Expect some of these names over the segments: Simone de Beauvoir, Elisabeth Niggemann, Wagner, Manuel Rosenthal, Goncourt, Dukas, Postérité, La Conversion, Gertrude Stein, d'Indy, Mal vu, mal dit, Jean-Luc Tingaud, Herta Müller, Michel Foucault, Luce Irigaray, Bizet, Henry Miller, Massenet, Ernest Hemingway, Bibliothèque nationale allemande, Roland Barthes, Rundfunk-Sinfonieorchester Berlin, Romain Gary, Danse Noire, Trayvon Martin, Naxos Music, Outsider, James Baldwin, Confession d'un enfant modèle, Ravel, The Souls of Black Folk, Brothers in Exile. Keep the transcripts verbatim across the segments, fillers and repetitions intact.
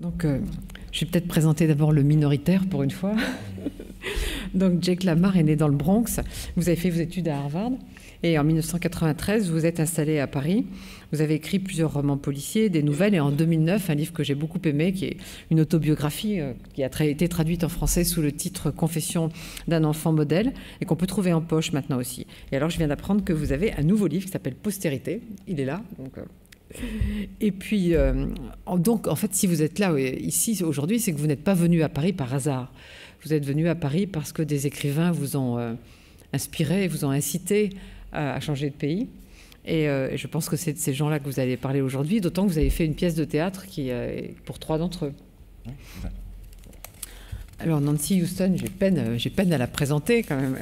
Donc, euh, je vais peut-être présenter d'abord le minoritaire pour une fois. Donc, Jake Lamar est né dans le Bronx. Vous avez fait vos études à Harvard. Et en mille neuf cent quatre-vingt-treize, vous êtes installé à Paris. Vous avez écrit plusieurs romans policiers, des nouvelles. Et en deux mille neuf, un livre que j'ai beaucoup aimé, qui est une autobiographie euh, qui a tra- été traduite en français sous le titre « Confession d'un enfant modèle » et qu'on peut trouver en poche maintenant aussi. Et alors, je viens d'apprendre que vous avez un nouveau livre qui s'appelle « Postérité ». Il est là, donc... Euh Et puis, euh, donc, en fait, si vous êtes là, ici, aujourd'hui, c'est que vous n'êtes pas venu à Paris par hasard. Vous êtes venu à Paris parce que des écrivains vous ont euh, inspiré, vous ont incité à, à changer de pays. Et euh, je pense que c'est de ces gens-là que vous allez parler aujourd'hui, d'autant que vous avez fait une pièce de théâtre qui, euh, pour trois d'entre eux. Ouais. Alors, Nancy Huston, j'ai peine, j'ai peine à la présenter, quand même,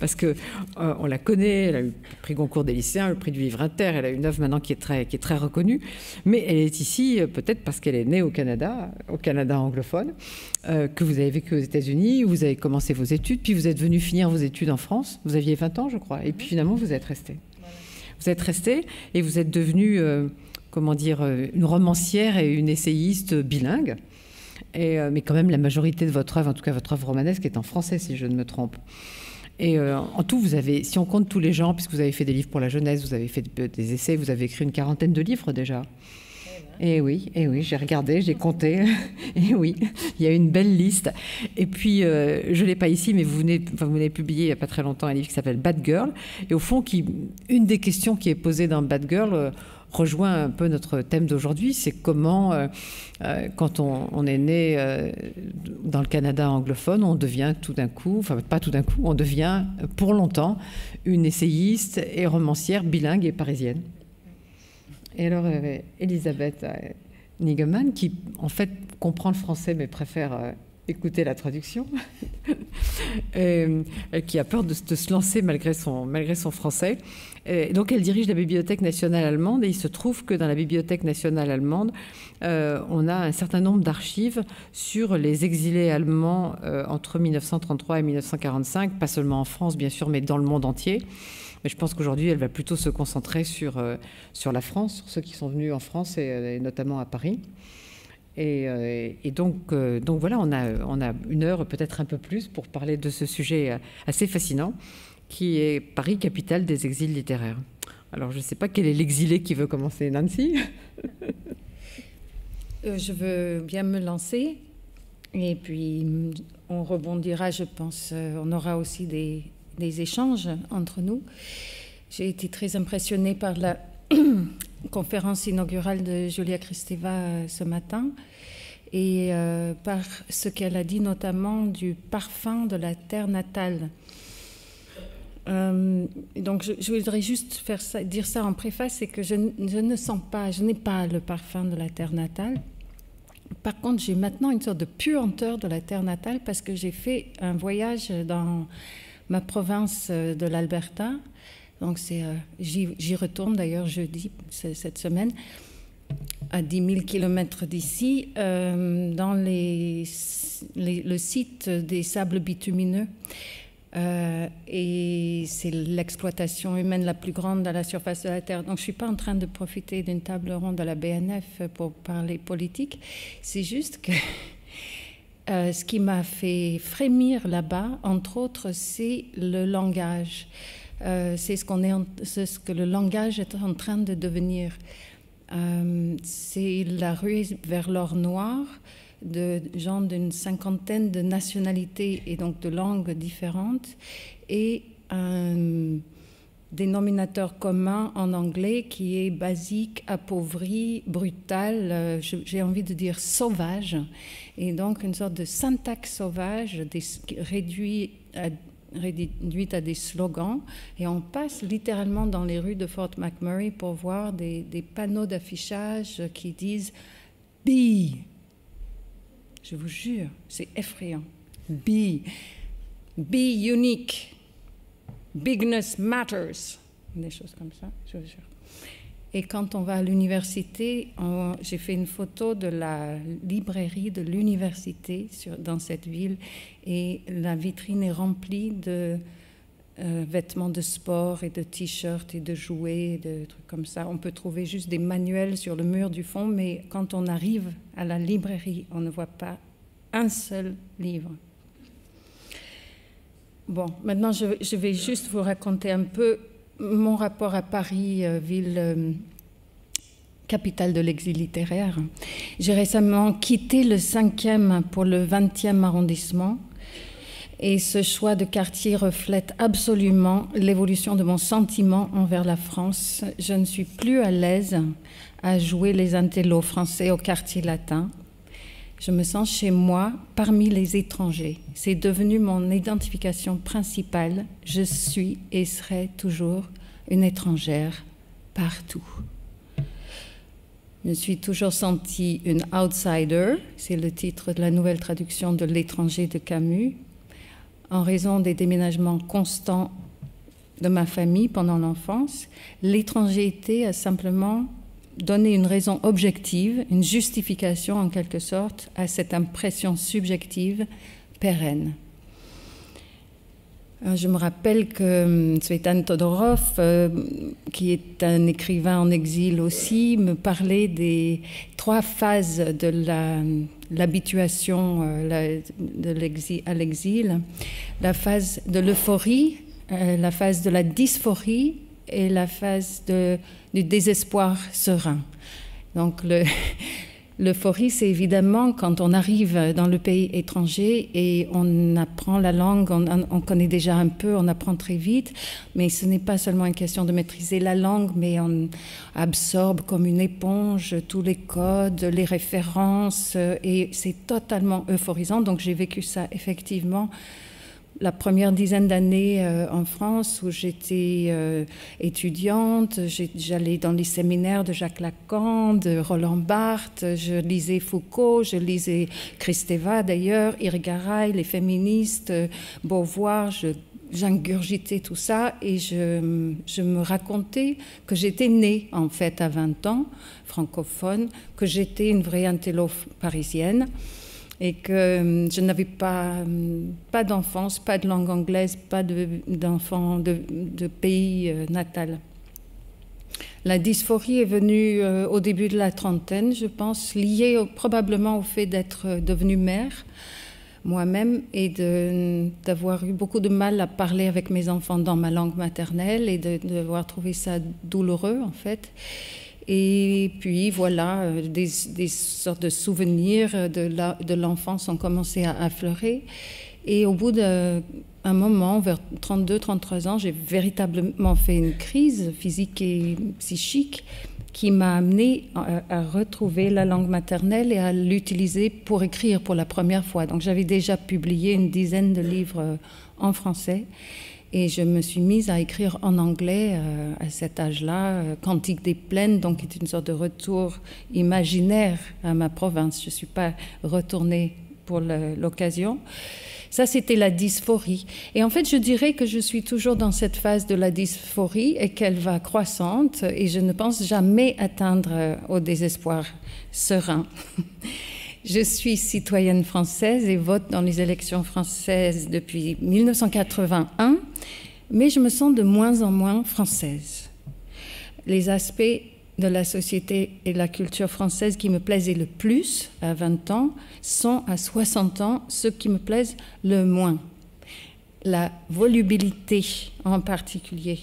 parce qu'on euh, la connaît, elle a eu le prix Goncourt des lycéens, le prix du livre inter, elle a une œuvre maintenant qui est très, qui est très reconnue, mais elle est ici, peut-être parce qu'elle est née au Canada, au Canada anglophone, euh, que vous avez vécu aux États-Unis, vous avez commencé vos études, puis vous êtes venu finir vos études en France, vous aviez vingt ans, je crois, et puis finalement, vous êtes resté. Vous êtes resté et vous êtes devenue, euh, comment dire, une romancière et une essayiste bilingue. Et, mais quand même, la majorité de votre œuvre, en tout cas votre œuvre romanesque, est en français, si je ne me trompe. Et euh, en tout, vous avez, si on compte tous les genres, puisque vous avez fait des livres pour la jeunesse, vous avez fait des essais, vous avez écrit une quarantaine de livres déjà. Et oui, et oui, j'ai regardé, j'ai compté. Et oui, il y a une belle liste. Et puis, euh, je ne l'ai pas ici, mais vous venez, enfin, vous venez publier il n'y a pas très longtemps un livre qui s'appelle Bad Girl. Et au fond, qui, une des questions qui est posée dans Bad Girl... Euh, rejoint un peu notre thème d'aujourd'hui, c'est comment, euh, euh, quand on, on est né euh, dans le Canada anglophone, on devient tout d'un coup, enfin pas tout d'un coup, on devient pour longtemps une essayiste et romancière bilingue et parisienne. Et alors, euh, Elisabeth euh, Niggemann, qui en fait comprend le français mais préfère... Euh, écoutez la traduction, et, et qui a peur de, de se lancer malgré son, malgré son français. Et donc, elle dirige la Bibliothèque nationale allemande et il se trouve que dans la Bibliothèque nationale allemande, euh, on a un certain nombre d'archives sur les exilés allemands euh, entre mille neuf cent trente-trois et mille neuf cent quarante-cinq, pas seulement en France, bien sûr, mais dans le monde entier. Mais je pense qu'aujourd'hui, elle va plutôt se concentrer sur, euh, sur la France, sur ceux qui sont venus en France et, et notamment à Paris. Et, et donc, donc voilà, on a, on a une heure, peut-être un peu plus, pour parler de ce sujet assez fascinant, qui est Paris, capitale des exils littéraires. Alors, je ne sais pas quel est l'exilé qui veut commencer, Nancy. Je veux bien me lancer, et puis on rebondira, je pense, on aura aussi des, des échanges entre nous. J'ai été très impressionnée par la... conférence inaugurale de Julia Kristeva ce matin et euh, par ce qu'elle a dit notamment du parfum de la terre natale. Euh, donc je, je voudrais juste faire ça, dire ça en préface, c'est que je, je ne sens pas, je n'ai pas le parfum de la terre natale. Par contre, j'ai maintenant une sorte de puanteur de la terre natale parce que j'ai fait un voyage dans ma province de l'Alberta. Donc, euh, j'y retourne d'ailleurs jeudi, cette semaine, à dix mille kilomètres d'ici, euh, dans les, les, le site des sables bitumineux. Euh, et c'est l'exploitation humaine la plus grande à la surface de la Terre. Donc, je ne suis pas en train de profiter d'une table ronde à la B N F pour parler politique. C'est juste que euh, ce qui m'a fait frémir là-bas, entre autres, c'est le langage. Euh, c'est ce qu'on est, en, c'est ce que le langage est en train de devenir. Euh, c'est la rue vers l'or noir de gens d'une cinquantaine de nationalités et donc de langues différentes et un dénominateur commun en anglais qui est basique, appauvri, brutal, euh, j'ai envie de dire sauvage, et donc une sorte de syntaxe sauvage des, réduit à réduite à des slogans, et on passe littéralement dans les rues de Fort McMurray pour voir des, des panneaux d'affichage qui disent « Be ». Je vous jure, c'est effrayant. « Be ».« Be unique »,« Bigness matters », des choses comme ça, je vous jure. Et quand on va à l'université, j'ai fait une photo de la librairie de l'université dans cette ville et la vitrine est remplie de euh, vêtements de sport et de t-shirts et de jouets, et de trucs comme ça. On peut trouver juste des manuels sur le mur du fond, mais quand on arrive à la librairie, on ne voit pas un seul livre. Bon, maintenant je, je vais juste vous raconter un peu mon rapport à Paris, euh, ville... Euh, capitale de l'exil littéraire. J'ai récemment quitté le cinquième pour le vingtième arrondissement et ce choix de quartier reflète absolument l'évolution de mon sentiment envers la France. Je ne suis plus à l'aise à jouer les intellos français au quartier latin. Je me sens chez moi parmi les étrangers. C'est devenu mon identification principale. Je suis et serai toujours une étrangère partout. Je me suis toujours sentie une « outsider », c'est le titre de la nouvelle traduction de « L'étranger » de Camus, en raison des déménagements constants de ma famille pendant l'enfance. L'étrangérité a simplement donné une raison objective, une justification en quelque sorte, à cette impression subjective pérenne. Je me rappelle que Tzvetan Todorov, euh, qui est un écrivain en exil aussi, me parlait des trois phases de l'habituation euh, à l'exil. La phase de l'euphorie, euh, la phase de la dysphorie et la phase de, du désespoir serein. Donc le... L'euphorie, c'est évidemment quand on arrive dans le pays étranger et on apprend la langue, on, on connaît déjà un peu, on apprend très vite, mais ce n'est pas seulement une question de maîtriser la langue, mais on absorbe comme une éponge tous les codes, les références, et c'est totalement euphorisant. Donc j'ai vécu ça effectivement la première dizaine d'années euh, en France où j'étais euh, étudiante, j'allais dans les séminaires de Jacques Lacan, de Roland Barthes, je lisais Foucault, je lisais Kristeva d'ailleurs, Irigaray, les féministes, euh, Beauvoir, j'ingurgitais tout ça et je, je me racontais que j'étais née en fait à vingt ans, francophone, que j'étais une vraie intello parisienne. Et que je n'avais pas, pas d'enfance, pas de langue anglaise, pas d'enfant de, de, de pays natal. La dysphorie est venue au début de la trentaine, je pense, liée au, probablement au fait d'être devenue mère moi-même et d'avoir eu beaucoup de mal à parler avec mes enfants dans ma langue maternelle et de, de avoir trouvé ça douloureux en fait. Et puis voilà, des, des sortes de souvenirs de l'enfance ont commencé à affleurer. Et au bout d'un moment, vers trente-deux trente-trois ans, j'ai véritablement fait une crise physique et psychique qui m'a amenée à, à retrouver la langue maternelle et à l'utiliser pour écrire pour la première fois. Donc j'avais déjà publié une dizaine de livres en français. Et je me suis mise à écrire en anglais euh, à cet âge-là, euh, Cantique des Plaines, donc qui est une sorte de retour imaginaire à ma province. Je ne suis pas retournée pour l'occasion. Ça, c'était la dysphorie. Et en fait, je dirais que je suis toujours dans cette phase de la dysphorie et qu'elle va croissante et je ne pense jamais atteindre euh, au désespoir serein. Je suis citoyenne française et vote dans les élections françaises depuis mille neuf cent quatre-vingt-un, mais je me sens de moins en moins française. Les aspects de la société et de la culture française qui me plaisaient le plus à vingt ans sont à soixante ans ceux qui me plaisent le moins. La volubilité en particulier.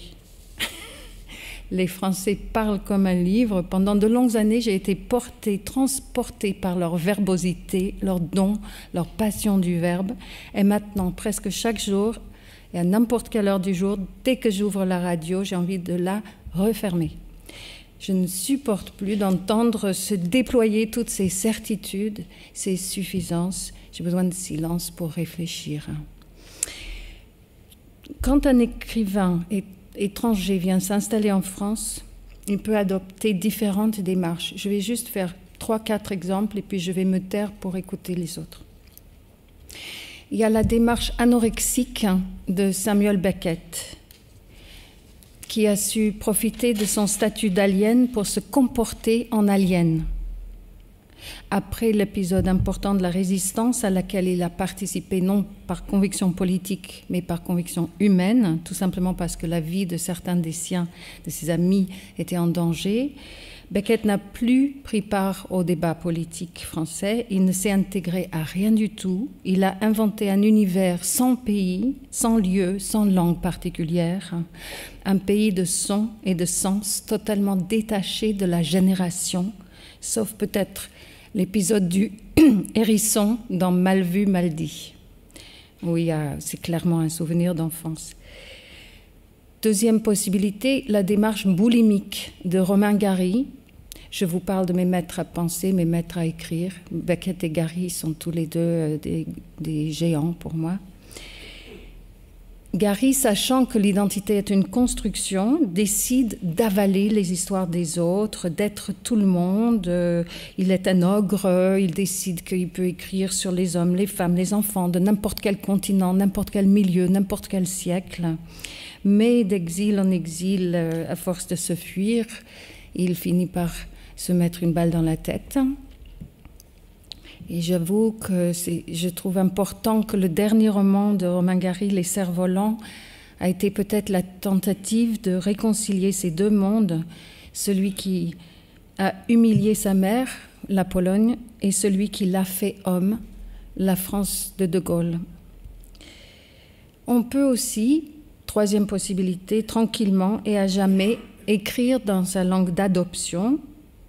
Les Français parlent comme un livre. Pendant de longues années, j'ai été portée, transportée par leur verbosité, leur don, leur passion du verbe. Et maintenant, presque chaque jour, et à n'importe quelle heure du jour, dès que j'ouvre la radio, j'ai envie de la refermer. Je ne supporte plus d'entendre se déployer toutes ces certitudes, ces suffisances. J'ai besoin de silence pour réfléchir. Quand un écrivain est étranger vient s'installer en France, il peut adopter différentes démarches. Je vais juste faire trois, quatre exemples et puis je vais me taire pour écouter les autres. Il y a la démarche anorexique de Samuel Beckett, qui a su profiter de son statut d'alien pour se comporter en alien. Après l'épisode important de la résistance à laquelle il a participé, non par conviction politique, mais par conviction humaine, tout simplement parce que la vie de certains des siens, de ses amis, était en danger, Beckett n'a plus pris part au débat politique français, il ne s'est intégré à rien du tout, il a inventé un univers sans pays, sans lieu, sans langue particulière, un pays de son et de sens totalement détaché de la génération, sauf peut-être l'épisode du hérisson dans Mal vu, mal dit. Oui, c'est clairement un souvenir d'enfance. Deuxième possibilité, la démarche boulimique de Romain Gary. Je vous parle de mes maîtres à penser, mes maîtres à écrire. Beckett et Gary sont tous les deux des, des géants pour moi. Gary, sachant que l'identité est une construction, décide d'avaler les histoires des autres, d'être tout le monde. Il est un ogre, il décide qu'il peut écrire sur les hommes, les femmes, les enfants, de n'importe quel continent, n'importe quel milieu, n'importe quel siècle. Mais d'exil en exil, à force de se fuir, il finit par se mettre une balle dans la tête. Et j'avoue que je trouve important que le dernier roman de Romain Gary, Les Cerfs-Volants, a été peut-être la tentative de réconcilier ces deux mondes, celui qui a humilié sa mère, la Pologne, et celui qui l'a fait homme, la France de De Gaulle. On peut aussi, troisième possibilité, tranquillement et à jamais, écrire dans sa langue d'adoption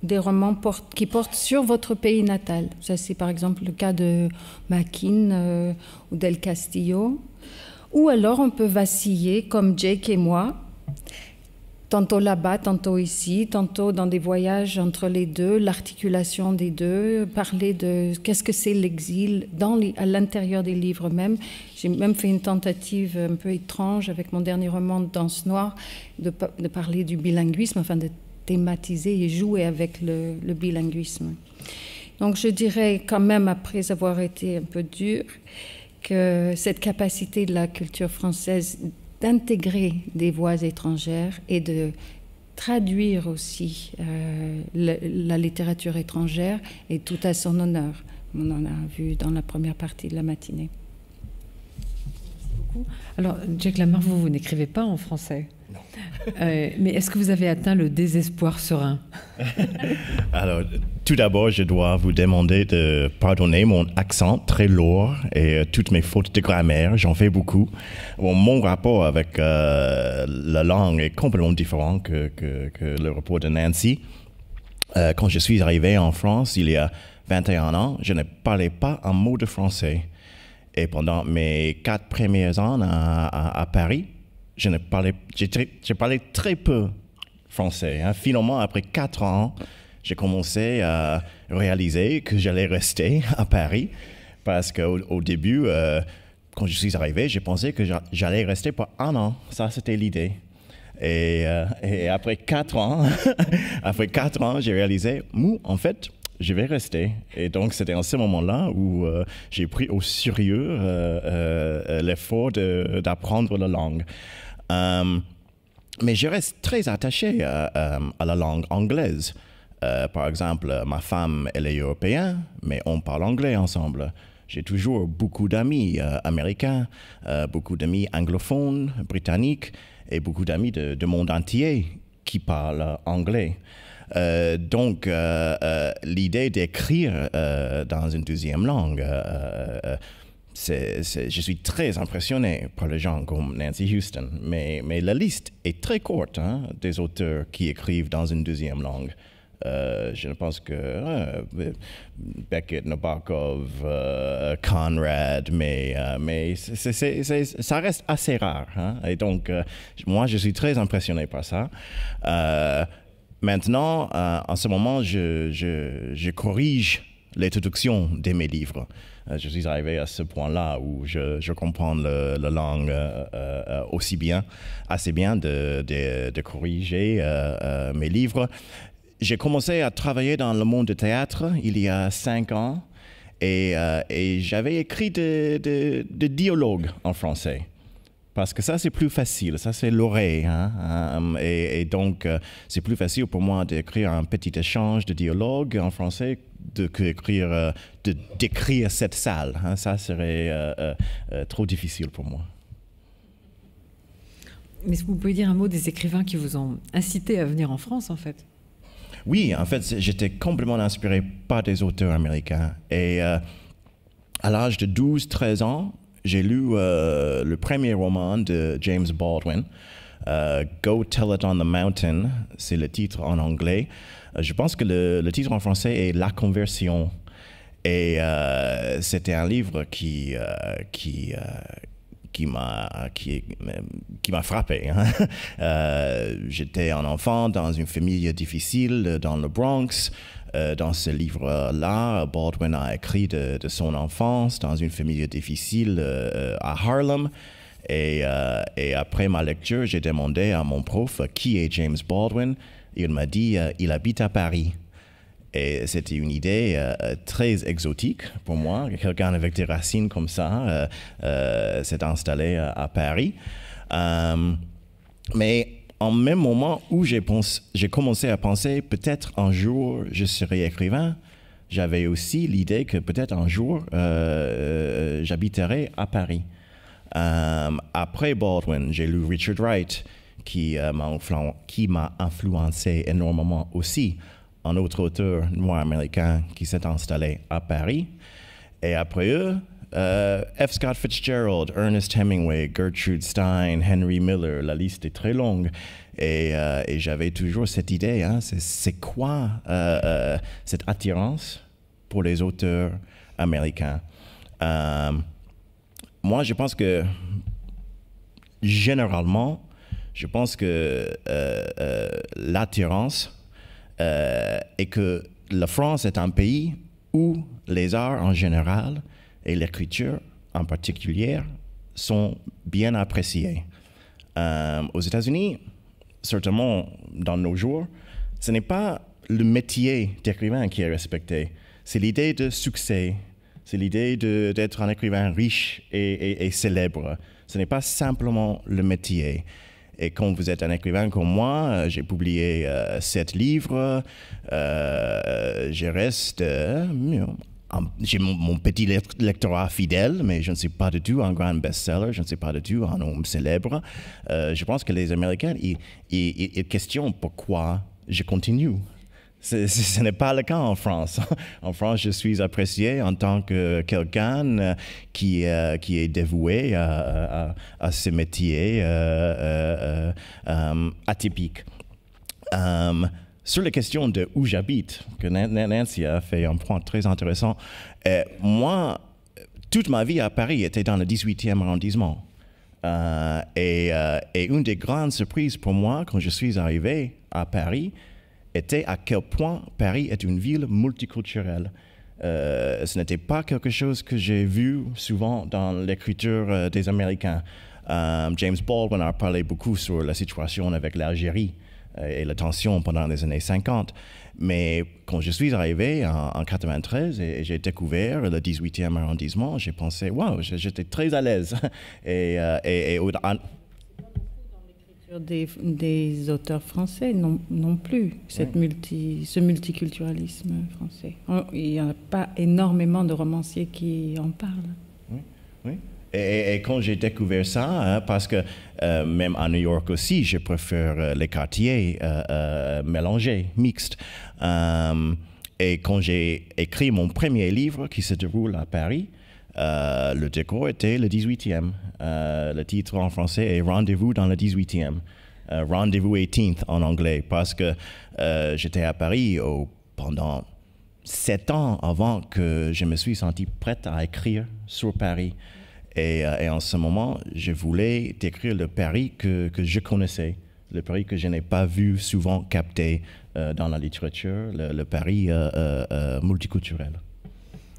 des romans port qui portent sur votre pays natal. Ça, c'est par exemple le cas de Makin euh, ou d'El Castillo. Ou alors, on peut vaciller, comme Jake et moi, tantôt là-bas, tantôt ici, tantôt dans des voyages entre les deux, l'articulation des deux, parler de qu'est-ce que c'est l'exil dans les, à l'intérieur des livres même. J'ai même fait une tentative un peu étrange avec mon dernier roman « Danse Noire » de, de parler du bilinguisme, enfin de thématiser et jouer avec le, le bilinguisme. Donc je dirais quand même, après avoir été un peu dur, que cette capacité de la culture française d'intégrer des voix étrangères et de traduire aussi euh, la, la littérature étrangère est tout à son honneur. On en a vu dans la première partie de la matinée. Merci beaucoup. Alors, Jacques Lamarre, vous, vous n'écrivez pas en français? Non. Euh, mais est-ce que vous avez atteint le désespoir serein? Alors, tout d'abord, je dois vous demander de pardonner mon accent très lourd et euh, toutes mes fautes de grammaire. J'en fais beaucoup. Bon, mon rapport avec euh, la langue est complètement différent que, que, que le rapport de Nancy. Euh, quand je suis arrivé en France, il y a vingt et un ans, je ne parlais pas un mot de français. Et pendant mes quatre premiers ans à, à, à Paris, Je, ne parlais, je, je parlais très peu français. Hein. Finalement, après quatre ans, j'ai commencé à réaliser que j'allais rester à Paris parce qu'au au début, euh, quand je suis arrivé, j'ai pensé que j'allais rester pour un an. Ça, c'était l'idée. Et, euh, et après quatre ans, après quatre ans, j'ai réalisé, mou, en fait, je vais rester. Et donc, c'était en ce moment-là où euh, j'ai pris au sérieux euh, euh, l'effort d'apprendre la langue. Um, mais je reste très attaché à, à, à la langue anglaise. Uh, par exemple, ma femme, elle est européenne, mais on parle anglais ensemble. J'ai toujours beaucoup d'amis euh, américains, euh, beaucoup d'amis anglophones, britanniques, et beaucoup d'amis du monde entier qui parlent anglais. Euh, donc, euh, euh, l'idée d'écrire euh, dans une deuxième langue... Euh, euh, C'est, c'est, je suis très impressionné par les gens comme Nancy Huston, mais, mais la liste est très courte hein, des auteurs qui écrivent dans une deuxième langue. Euh, je pense que euh, Beckett, Nabokov, euh, Conrad, mais, euh, mais c'est, c'est, c'est, ça reste assez rare. Hein, et donc, euh, moi, je suis très impressionné par ça. Euh, maintenant, euh, en ce moment, je, je, je corrige les traductions de mes livres. Je suis arrivé à ce point-là où je, je comprends la langue euh, euh, aussi bien, assez bien de, de, de corriger euh, euh, mes livres. J'ai commencé à travailler dans le monde du théâtre il y a cinq ans et, euh, et j'avais écrit des de, de dialogues en français. parce que ça, c'est plus facile, ça, c'est l'oreille. Hein? Et, et donc, c'est plus facile pour moi d'écrire un petit échange de dialogue en français de d'écrire de, d'écrire cette salle. Hein? Ça serait euh, euh, trop difficile pour moi. Mais est-ce que vous pouvez dire un mot des écrivains qui vous ont incité à venir en France, en fait? Oui, en fait, j'étais complètement inspiré par des auteurs américains. Et euh, à l'âge de douze treize ans, j'ai lu euh, le premier roman de James Baldwin, euh, Go Tell It on the Mountain, c'est le titre en anglais. Je pense que le, le titre en français est La Conversion. Et euh, c'était un livre qui... Euh, qui euh, qui m'a qui, qui m'a frappé. Hein. Euh, J'étais un enfant dans une famille difficile dans le Bronx. Euh, dans ce livre-là, Baldwin a écrit de, de son enfance dans une famille difficile euh, à Harlem. Et, euh, et après ma lecture, j'ai demandé à mon prof qui est James Baldwin. Il m'a dit euh, il habite à Paris. Et c'était une idée euh, très exotique pour moi. Quelqu'un avec des racines comme ça euh, euh, s'est installé à, à Paris. Euh, mais en même moment où j'ai commencé à penser peut-être un jour je serai écrivain, j'avais aussi l'idée que peut-être un jour euh, euh, j'habiterai à Paris. Euh, après Baldwin, j'ai lu Richard Wright qui euh, m'a influ influencé énormément aussi. Un autre auteur noir américain qui s'est installé à Paris. Et après eux, euh, F. Scott Fitzgerald, Ernest Hemingway, Gertrude Stein, Henry Miller, la liste est très longue. Et, euh, et j'avais toujours cette idée, hein, c'est quoi euh, euh, cette attirance pour les auteurs américains? Euh, moi, je pense que, généralement, je pense que euh, euh, l'attirance... Euh, et que la France est un pays où les arts en général et l'écriture en particulier sont bien appréciés. Euh, aux États-Unis, certainement dans nos jours, ce n'est pas le métier d'écrivain qui est respecté, c'est l'idée de succès, c'est l'idée d'être un écrivain riche et, et, et célèbre. Ce n'est pas simplement le métier. Et quand vous êtes un écrivain comme moi, j'ai publié euh, sept livres, euh, je reste, euh, j'ai mon, mon petit lectorat fidèle, mais je ne suis pas du tout un grand best-seller, je ne suis pas du tout un homme célèbre. Euh, je pense que les Américains, ils, ils, ils questionnent pourquoi je continue. Ce n'est pas le cas en France. En France, je suis apprécié en tant que quelqu'un qui, euh, qui est dévoué à, à, à ce métier euh, euh, euh, atypique. Euh, sur la question de où j'habite, que Nancy a fait un point très intéressant, et moi, toute ma vie à Paris était dans le dix-huitième arrondissement. Euh, et, euh, et une des grandes surprises pour moi, quand je suis arrivé à Paris, était à quel point Paris est une ville multiculturelle. Euh, ce n'était pas quelque chose que j'ai vu souvent dans l'écriture euh, des Américains. Euh, James Baldwin a parlé beaucoup sur la situation avec l'Algérie euh, et la tension pendant les années cinquante. Mais quand je suis arrivé en mille neuf cent quatre-vingt-treize et, et j'ai découvert le dix-huitième arrondissement, j'ai pensé, waouh, j'étais très à l'aise. et, euh, et, et, Des, des auteurs français non, non plus, cette multi, ce multiculturalisme français. On, il n'y en a pas énormément de romanciers qui en parlent. Oui, oui. Et, et quand j'ai découvert ça, hein, parce que euh, même à New York aussi, je préfère euh, les quartiers euh, euh, mélangés, mixtes. Euh, et quand j'ai écrit mon premier livre qui se déroule à Paris, Euh, le décor était le dix-huitième. Euh, le titre en français est Rendez-vous dans le dix-huitième. Euh, Rendez-vous eighteenth en anglais, parce que euh, j'étais à Paris au, pendant sept ans avant que je me suis senti prête à écrire sur Paris. Et, euh, et en ce moment, je voulais décrire le Paris que, que je connaissais, le Paris que je n'ai pas vu souvent capté euh, dans la littérature, le, le Paris euh, euh, euh, multiculturel.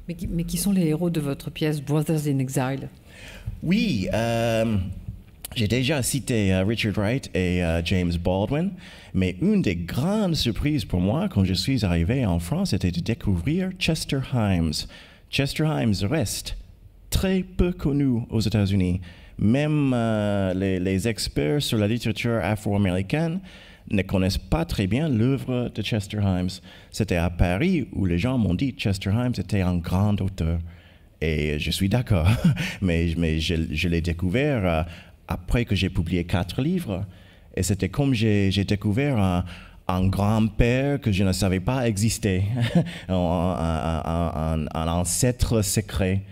Mais qui, mais qui sont les héros de votre pièce Brothers in Exile? Oui, euh, j'ai déjà cité uh, Richard Wright et uh, James Baldwin, mais une des grandes surprises pour moi quand je suis arrivé en France était de découvrir Chester Himes. Chester Himes reste très peu connu aux États-Unis, Même euh, les, les experts sur la littérature afro-américaine ne connaissent pas très bien l'œuvre de Chester Himes. C'était à Paris où les gens m'ont dit que Chester Himes était un grand auteur. Et je suis d'accord, mais, mais je, je l'ai découvert euh, après que j'ai publié quatre livres. Et c'était comme j'ai découvert un, un grand-père que je ne savais pas exister, un, un, un, un ancêtre secret.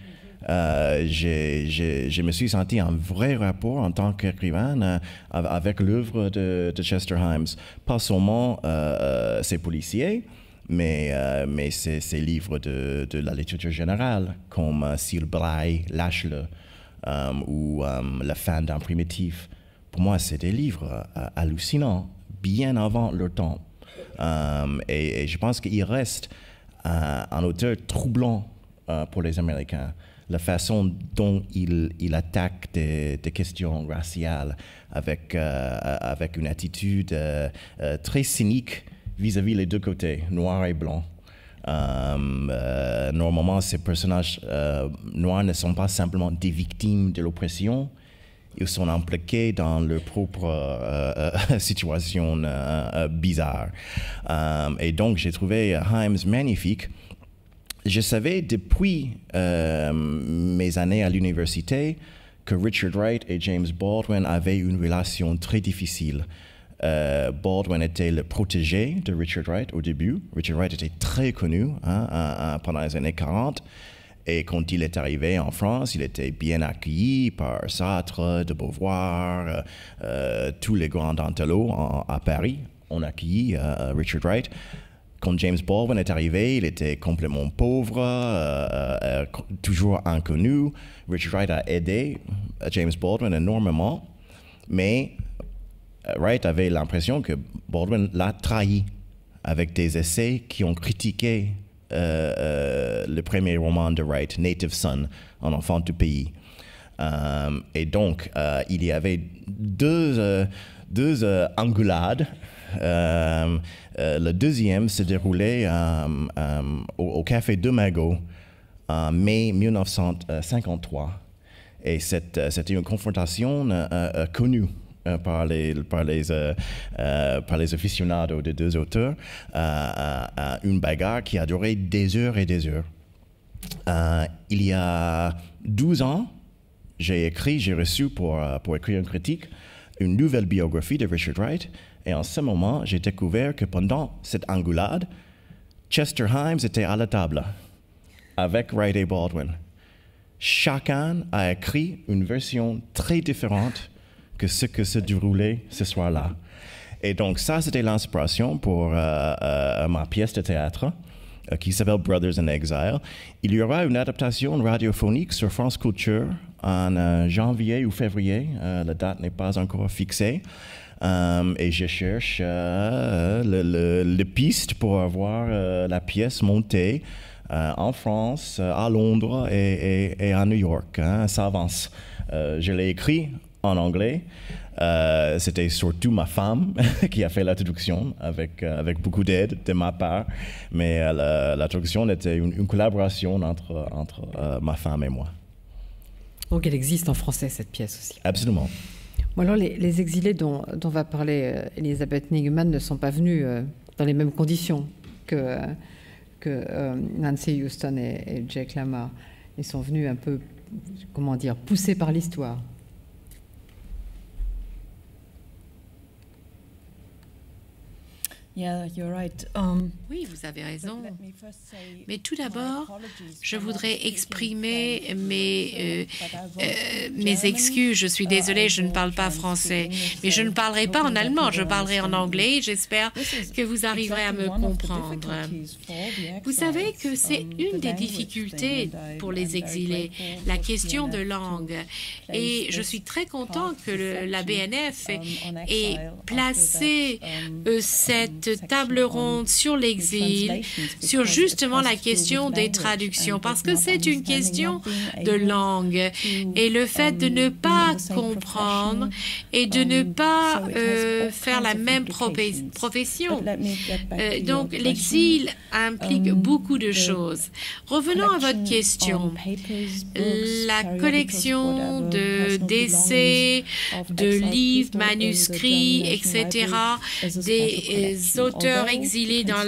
Euh, j'ai, je me suis senti un vrai rapport en tant qu'écrivain euh, avec l'œuvre de, de Chester Himes. Pas seulement euh, ses policiers, mais, euh, mais ses, ses livres de, de la littérature générale, comme euh, S'il braille, lâche-le, euh, ou euh, La fin d'un primitif. Pour moi, c'est des livres euh, hallucinants, bien avant leur temps. Euh, et, et je pense qu'il reste euh, un auteur troublant euh, pour les Américains. La façon dont il, il attaque des, des questions raciales avec, euh, avec une attitude euh, euh, très cynique vis-à-vis des deux côtés, noir et blanc. Euh, euh, normalement, ces personnages euh, noirs ne sont pas simplement des victimes de l'oppression, ils sont impliqués dans leur propre euh, euh, situation euh, bizarre. Euh, et donc, j'ai trouvé Himes magnifique. Je savais depuis euh, mes années à l'université que Richard Wright et James Baldwin avaient une relation très difficile. Euh, Baldwin était le protégé de Richard Wright au début. Richard Wright était très connu hein, à, à, pendant les années quarante. Et quand il est arrivé en France, il était bien accueilli par Sartre, de Beauvoir, euh, tous les grands d'Antelot à Paris ont accueilli euh, Richard Wright. Quand James Baldwin est arrivé, il était complètement pauvre, euh, euh, toujours inconnu. Richard Wright a aidé James Baldwin énormément, mais Wright avait l'impression que Baldwin l'a trahi avec des essais qui ont critiqué euh, euh, le premier roman de Wright, Native Son, Un enfant du pays. Euh, et donc, euh, il y avait deux, euh, deux euh, engueulades. Euh, euh, le deuxième se déroulait euh, euh, au, au Café de Mago en mai mille neuf cent cinquante-trois. Et c'était une confrontation euh, euh, connue euh, par, les, par, les, euh, euh, par les aficionados des deux auteurs. Euh, euh, une bagarre qui a duré des heures et des heures. Euh, il y a douze ans, j'ai écrit, j'ai reçu pour, pour écrire une critique, une nouvelle biographie de Richard Wright. Et en ce moment, j'ai découvert que pendant cette engueulade, Chester Himes était à la table avec Wright et Baldwin. Chacun a écrit une version très différente que ce que se déroulait ce soir-là. Et donc ça, c'était l'inspiration pour euh, euh, ma pièce de théâtre euh, qui s'appelle Brothers in Exile. Il y aura une adaptation radiophonique sur France Culture en euh, janvier ou février. Euh, la date n'est pas encore fixée. Um, et je cherche euh, le, le, le piste pour avoir euh, la pièce montée euh, en France, euh, à Londres et, et, et à New York. Hein, ça avance. Euh, je l'ai écrit en anglais. Euh, C'était surtout ma femme qui a fait la traduction avec, euh, avec beaucoup d'aide de ma part. Mais euh, la, la traduction était une, une collaboration entre, entre euh, ma femme et moi. Donc elle existe en français, cette pièce aussi. Absolument. Bon alors les, les exilés dont, dont va parler euh, Elisabeth Niggemann ne sont pas venus euh, dans les mêmes conditions que, euh, que euh, Nancy Huston et, et Jake Lamar. Ils sont venus un peu, comment dire, poussés par l'histoire. Yeah, you're right. um, oui, vous avez raison. Mais tout d'abord, je voudrais exprimer mes, euh, euh, mes excuses. Je suis désolée, je ne parle pas français. Mais je ne parlerai pas en allemand, je parlerai en anglais. J'espère que vous arriverez à me comprendre. Vous savez que c'est une des difficultés pour les exilés, la question de langue. Et je suis très contente que le, la B N F ait placé euh, cette cette table ronde sur l'exil, sur justement la question des traductions, parce que c'est une question de langue et le fait de ne pas comprendre et de ne pas euh, faire la même profession. Euh, donc, l'exil implique beaucoup de choses. Revenons à votre question. La collection de d'essais, de livres, manuscrits, et cetera, des auteurs exilés dans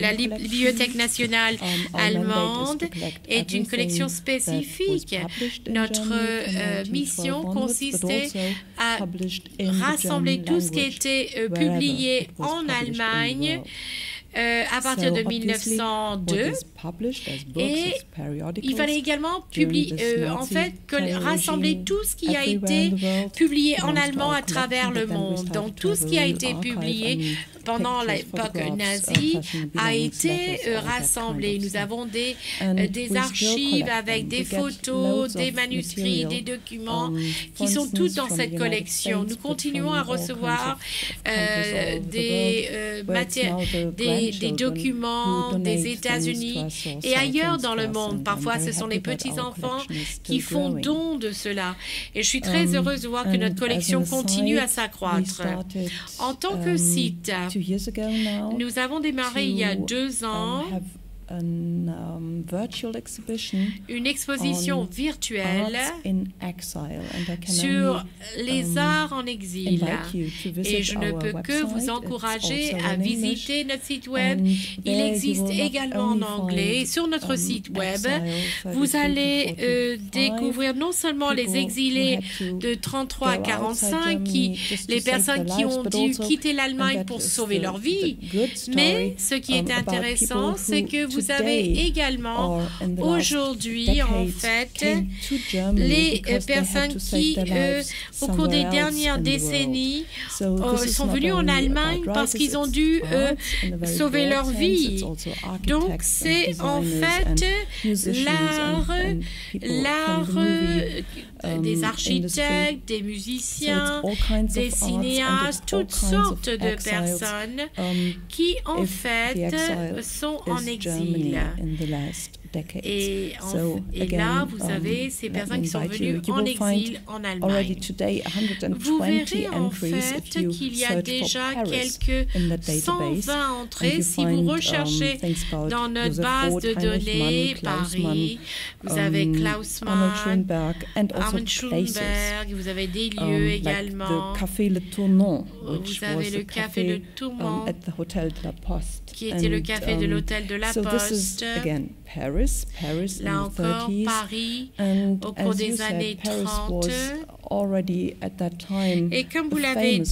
la Bibliothèque nationale allemande est une collection spécifique. Notre euh, mission consistait à rassembler tout ce qui était euh, publié en Allemagne Euh, à partir de mille neuf cent deux, et il fallait également publier, euh, en fait, rassembler tout ce qui a été publié en allemand à travers le monde. Donc, tout ce qui a été publié pendant l'époque nazie a été euh, rassemblé. Nous avons des, euh, des archives avec des photos, des manuscrits, des documents qui sont tous dans cette collection. Nous continuons à recevoir euh, des, euh, matières, des, des documents des États-Unis et ailleurs dans le monde. Parfois, ce sont les petits-enfants qui font don de cela. Et je suis très heureuse de voir que notre collection continue à s'accroître. En tant que site, nous avons démarré il y a deux ans une exposition virtuelle sur les arts en exil. Et je ne peux que vous encourager à visiter notre site web. Il existe également en anglais. Sur notre site web, vous allez euh, découvrir non seulement les exilés de trente-trois à quarante-cinq, qui, les personnes qui ont dû quitter l'Allemagne pour sauver leur vie, mais ce qui est intéressant, c'est que vous vous avez également aujourd'hui, en fait, les personnes qui, euh, au cours des dernières décennies, euh, sont venues en Allemagne parce qu'ils ont dû euh, sauver leur vie. Donc, c'est en fait l'art des architectes, des musiciens, des cinéastes, toutes sortes de personnes qui, en fait, sont en exil. Et, en, et là, vous avez ces personnes qui sont venues en exil en Allemagne. Vous verrez en fait qu'il y a déjà quelques cent vingt entrées. Si vous recherchez dans notre base de données Paris, vous avez Klausmann, Armin Schoenberg, vous avez des lieux également. Vous avez le Café Le Tourment, qui était le café de l'hôtel de la Poste. Là encore, Paris, au cours des années trente. Et comme vous l'avez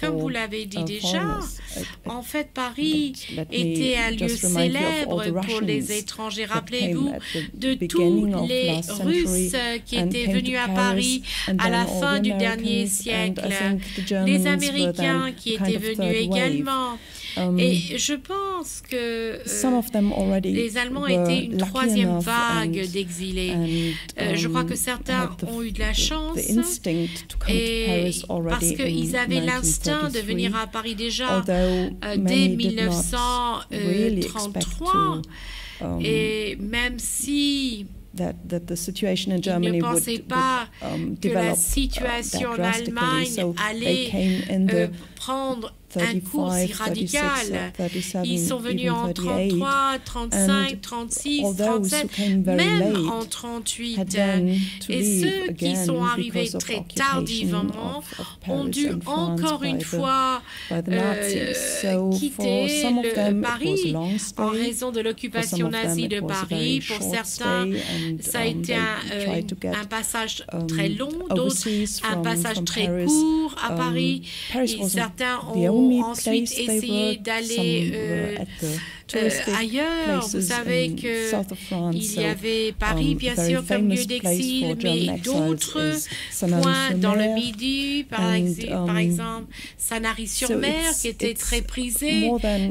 comme vous l'avez dit déjà, en fait, Paris était un lieu célèbre pour les étrangers. Rappelez-vous de tous les Russes qui étaient venus à Paris à la fin du dernier siècle, les Américains qui étaient venus également. Et je pense que euh, les Allemands étaient une troisième vague d'exilés. Euh, je crois que certains ont eu de la chance et parce qu'ils avaient l'instinct de venir à Paris déjà euh, dès mille neuf cent trente-trois. Et même si ils ne pensaient pas que la situation en Allemagne allait euh, prendre un coup si radical. Ils sont venus en trente-trois, trente-cinq, trente-six, trente-sept, même en trente-huit. Et ceux qui sont arrivés très tardivement ont dû encore une fois euh, quitter le Paris en raison de l'occupation nazie de Paris. Pour certains, ça a été un, un passage très long, d'autres un passage très court à Paris. Et certains ont ensuite essayer d'aller euh, euh, ailleurs. Vous savez qu'il y avait Paris, bien sûr, comme lieu d'exil, mais d'autres points dans le Midi, par, ex par exemple, Sanary-sur-Mer, qui était très prisé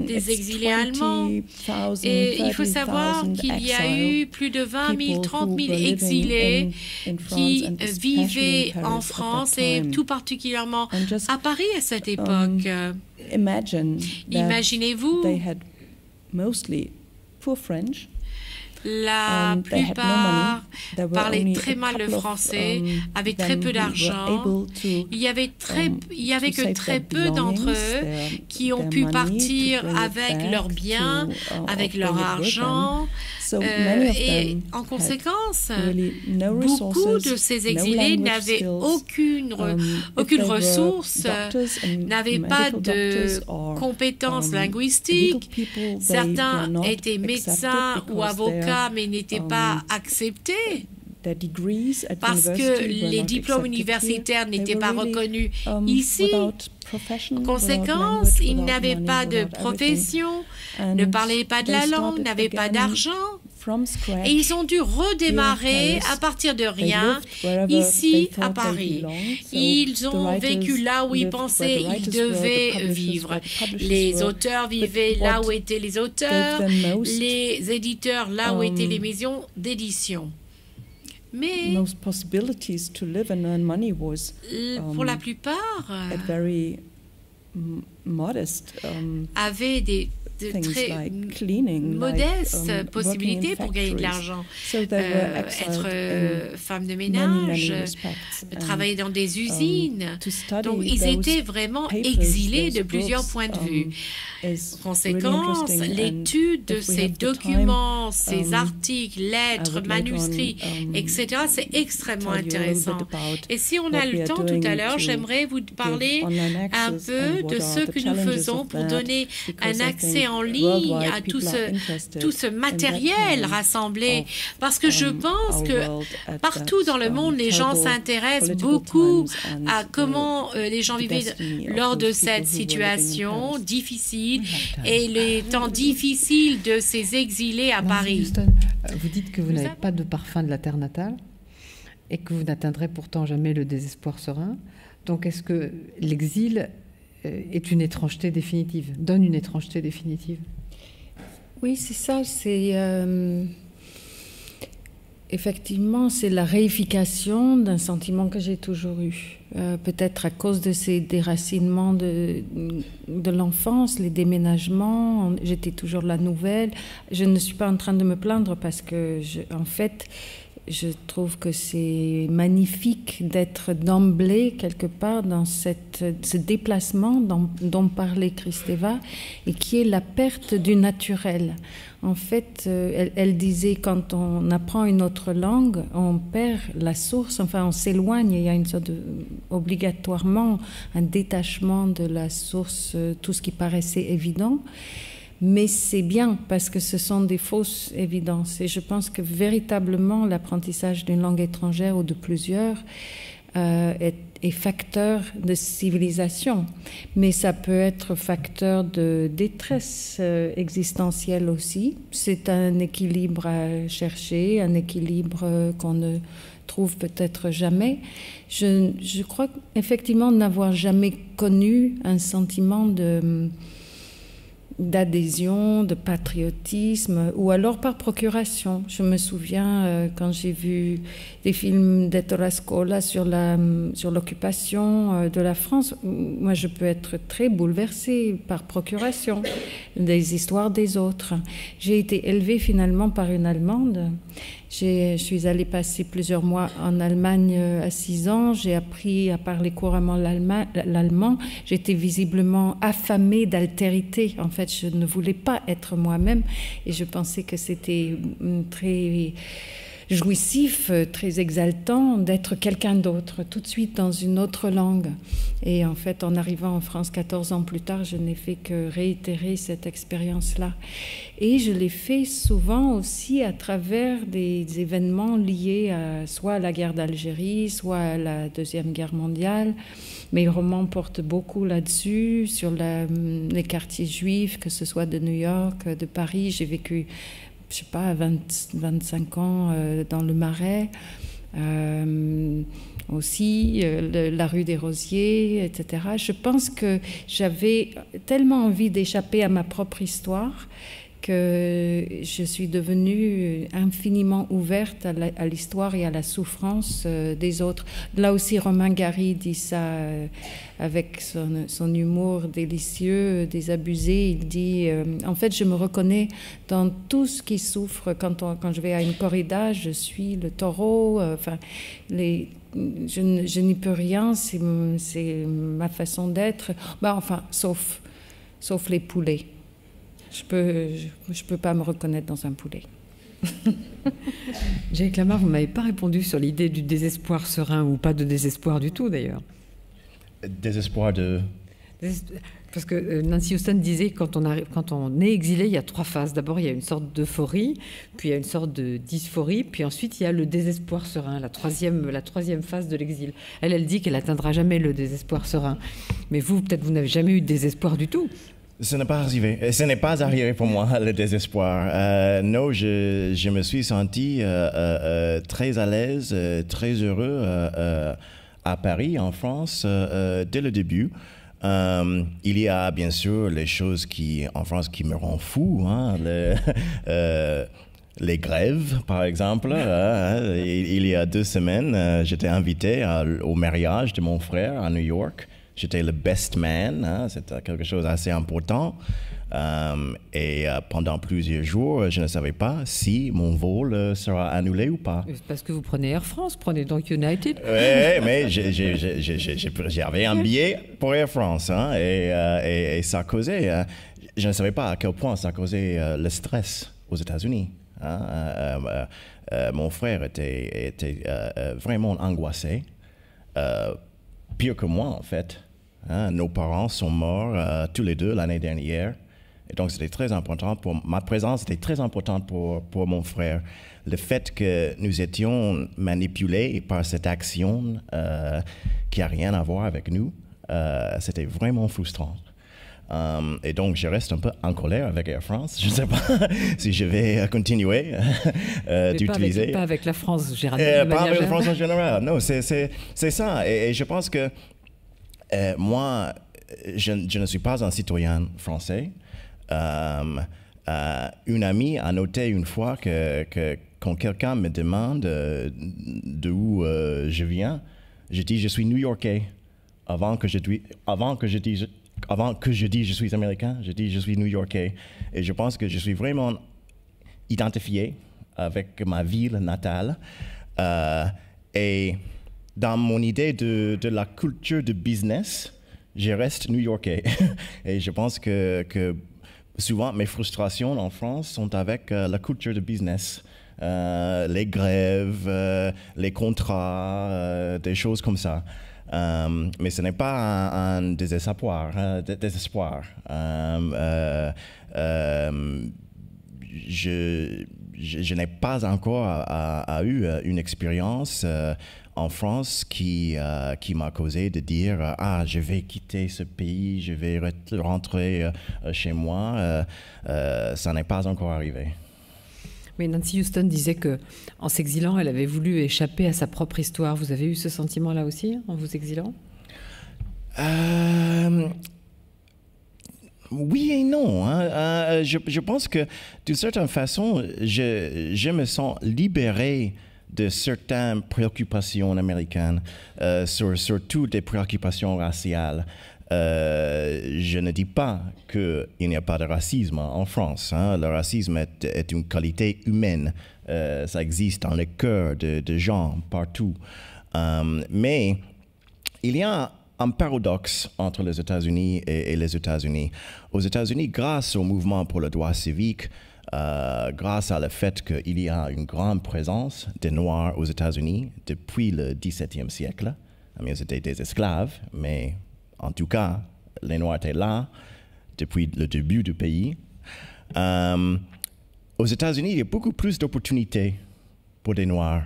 des exilés allemands. Et il faut savoir qu'il y a eu plus de vingt mille, trente mille exilés qui vivaient en France, et tout particulièrement à Paris à cette époque. Imaginez-vous la plupart parlaient très mal le français, avaient très peu d'argent. Il y avait très, il y avait que très peu d'entre eux qui ont pu partir avec leurs biens, avec leur argent. Euh, et en conséquence, beaucoup de ces exilés n'avaient aucune, aucune ressource, n'avaient pas de compétences linguistiques. Certains étaient médecins ou avocats, mais n'étaient pas acceptés parce que les diplômes universitaires n'étaient pas reconnus ici. En conséquence, ils n'avaient pas de profession, ne parlaient pas de la langue, n'avaient pas d'argent. Et ils ont dû redémarrer à partir de rien, ici à Paris. Ils ont vécu là où ils pensaient qu'ils devaient vivre. Les auteurs vivaient là où étaient les auteurs, les éditeurs là où étaient les maisons d'édition. Mais pour la plupart, avaient des de très modestes possibilités pour gagner de l'argent. Euh, être femme de ménage, travailler dans des usines. Donc, ils étaient vraiment exilés de plusieurs points de vue. En conséquence, l'étude de ces documents, ces articles, lettres, manuscrits, et cetera, c'est extrêmement intéressant. Et si on a le temps tout à l'heure, j'aimerais vous parler un peu de ce que nous faisons pour donner un accès en ligne à tout ce, tout ce matériel rassemblé, parce que je pense que partout dans le monde, les gens s'intéressent beaucoup à comment les gens vivaient lors de cette situation difficile et les temps difficiles de ces exilés à Paris. Vous dites que vous n'avez pas de parfum de la terre natale et que vous n'atteindrez pourtant jamais le désespoir serein. Donc, est-ce que l'exil est une étrangeté définitive, donne une étrangeté définitive? Oui, c'est ça, c'est... Euh, effectivement, c'est la réification d'un sentiment que j'ai toujours eu. Euh, peut-être à cause de ces déracinements de, de l'enfance, les déménagements, j'étais toujours la nouvelle. Je ne suis pas en train de me plaindre parce que, je, en fait... je trouve que c'est magnifique d'être d'emblée quelque part dans cette, ce déplacement dont, dont parlait Kristeva et qui est la perte du naturel. En fait, elle, elle disait quand on apprend une autre langue, on perd la source, enfin on s'éloigne, il y a une sorte de, obligatoirement un détachement de la source, tout ce qui paraissait évident. Mais c'est bien parce que ce sont des fausses évidences. Et je pense que véritablement l'apprentissage d'une langue étrangère ou de plusieurs euh, est, est facteur de civilisation. Mais ça peut être facteur de détresse euh, existentielle aussi. C'est un équilibre à chercher, un équilibre euh, qu'on ne trouve peut-être jamais. Je, je crois effectivement n'avoir jamais connu un sentiment de... d'adhésion, de patriotisme, ou alors par procuration. Je me souviens euh, quand j'ai vu des films d'Ettola-Scola sur la, sur l'occupation euh, de la France, moi je peux être très bouleversée par procuration des histoires des autres. J'ai été élevée finalement par une Allemande. Je suis allée passer plusieurs mois en Allemagne à six ans. J'ai appris à parler couramment l'allemand. J'étais visiblement affamée d'altérité. En fait, je ne voulais pas être moi-même. Et je pensais que c'était très jouissif, très exaltant d'être quelqu'un d'autre, tout de suite dans une autre langue. Et en fait, en arrivant en France quatorze ans plus tard, je n'ai fait que réitérer cette expérience-là. Et je l'ai fait souvent aussi à travers des événements liés à, soit à la guerre d'Algérie, soit à la Deuxième Guerre mondiale. Mes romans portent beaucoup là-dessus, sur la, les quartiers juifs, que ce soit de New York, de Paris. J'ai vécu, je ne sais pas, vingt, vingt-cinq ans euh, dans le Marais. Euh, aussi euh, le, la rue des Rosiers, et cetera. Je pense que j'avais tellement envie d'échapper à ma propre histoire que je suis devenue infiniment ouverte à l'histoire et à la souffrance des autres. Là aussi, Romain Gary dit ça avec son, son humour délicieux, des abusés. Il dit euh, en fait, je me reconnais dans tout ce qui souffre. Quand, on, quand je vais à une corrida, je suis le taureau. Euh, enfin, les, je, je n'y peux rien. C'est ma façon d'être. Bah, enfin, sauf, sauf les poulets. Je peux, je, je peux pas me reconnaître dans un poulet. Jacques Lamar, vous m'avez pas répondu sur l'idée du désespoir serein ou pas de désespoir du tout d'ailleurs. Désespoir de... Parce que Nancy Huston disait quand on, arrive, quand on est exilé, il y a trois phases. D'abord, il y a une sorte d'euphorie, puis il y a une sorte de dysphorie, puis ensuite, il y a le désespoir serein, la troisième, la troisième phase de l'exil. Elle, elle dit qu'elle n'atteindra jamais le désespoir serein. Mais vous, peut-être, vous n'avez jamais eu de désespoir du tout. Ce n'est pas arrivé. Ce n'est pas arrivé pour moi, le désespoir. Euh, non, je, je me suis senti euh, euh, très à l'aise, très heureux euh, euh, à Paris, en France, euh, dès le début. Euh, il y a bien sûr les choses qui, en France qui me rendent fou, hein, le, euh, les grèves, par exemple. euh, il y a deux semaines, euh, j'étais invité à, au mariage de mon frère à New York. J'étais le best man, hein, c'était quelque chose d'assez important. Euh, et euh, pendant plusieurs jours, je ne savais pas si mon vol euh, sera annulé ou pas. Parce que vous prenez Air France, prenez donc United. Oui, mais j'avais un billet pour Air France, hein, et, euh, et, et ça causait, euh, je ne savais pas à quel point ça causait euh, le stress aux États-Unis. Hein. Euh, euh, euh, mon frère était, était euh, vraiment angoissé. Euh, Pire que moi, en fait. Hein, nos parents sont morts euh, tous les deux l'année dernière. Et donc, c'était très important pour... Ma présence était très importante pour, pour mon frère. Le fait que nous étions manipulés par cette action euh, qui n'a rien à voir avec nous, euh, c'était vraiment frustrant. Um, et donc, je reste un peu en colère avec Air France. Je ne sais pas si je vais continuer euh, d'utiliser. Pas, pas avec la France, Gérald. Euh, pas avec la France en général. Non, c'est ça. Et, et je pense que euh, moi, je, je ne suis pas un citoyen français. Euh, euh, une amie a noté une fois que, que quand quelqu'un me demande euh, d'où euh, je viens, je dis je suis New-Yorkais avant que je, avant que je dise... Avant que je dise je suis américain, je dis je suis New-Yorkais. Et je pense que je suis vraiment identifié avec ma ville natale. Euh, et dans mon idée de, de la culture de business, je reste New-Yorkais. Et je pense que, que souvent mes frustrations en France sont avec euh, la culture de business. Euh, les grèves, euh, les contrats, euh, des choses comme ça. Euh, mais ce n'est pas un, un désespoir. Un désespoir. Euh, euh, euh, je je, je n'ai pas encore a, a, a eu une expérience euh, en France qui, euh, qui m'a causé de dire « Ah, je vais quitter ce pays, je vais rentrer euh, chez moi euh, ». Euh, ça n'est pas encore arrivé. Mais Nancy Huston disait qu'en s'exilant, elle avait voulu échapper à sa propre histoire. Vous avez eu ce sentiment-là aussi, en vous exilant? euh, Oui et non. Hein. Euh, je, je pense que, d'une certaine façon, je, je me sens libéré de certaines préoccupations américaines, euh, sur, surtout des préoccupations raciales. Euh, je ne dis pas qu'il n'y a pas de racisme en France. Hein. Le racisme est, est une qualité humaine. Euh, ça existe dans le cœur de, de gens partout. Euh, mais il y a un paradoxe entre les États-Unis et, et les États-Unis. Aux États-Unis, grâce au mouvement pour le droit civique, Euh, grâce à le fait qu'il y a une grande présence des Noirs aux États-Unis depuis le dix-septième siècle. Ils étaient des esclaves, mais en tout cas, les Noirs étaient là depuis le début du pays. Euh, aux États-Unis, il y a beaucoup plus d'opportunités pour des Noirs.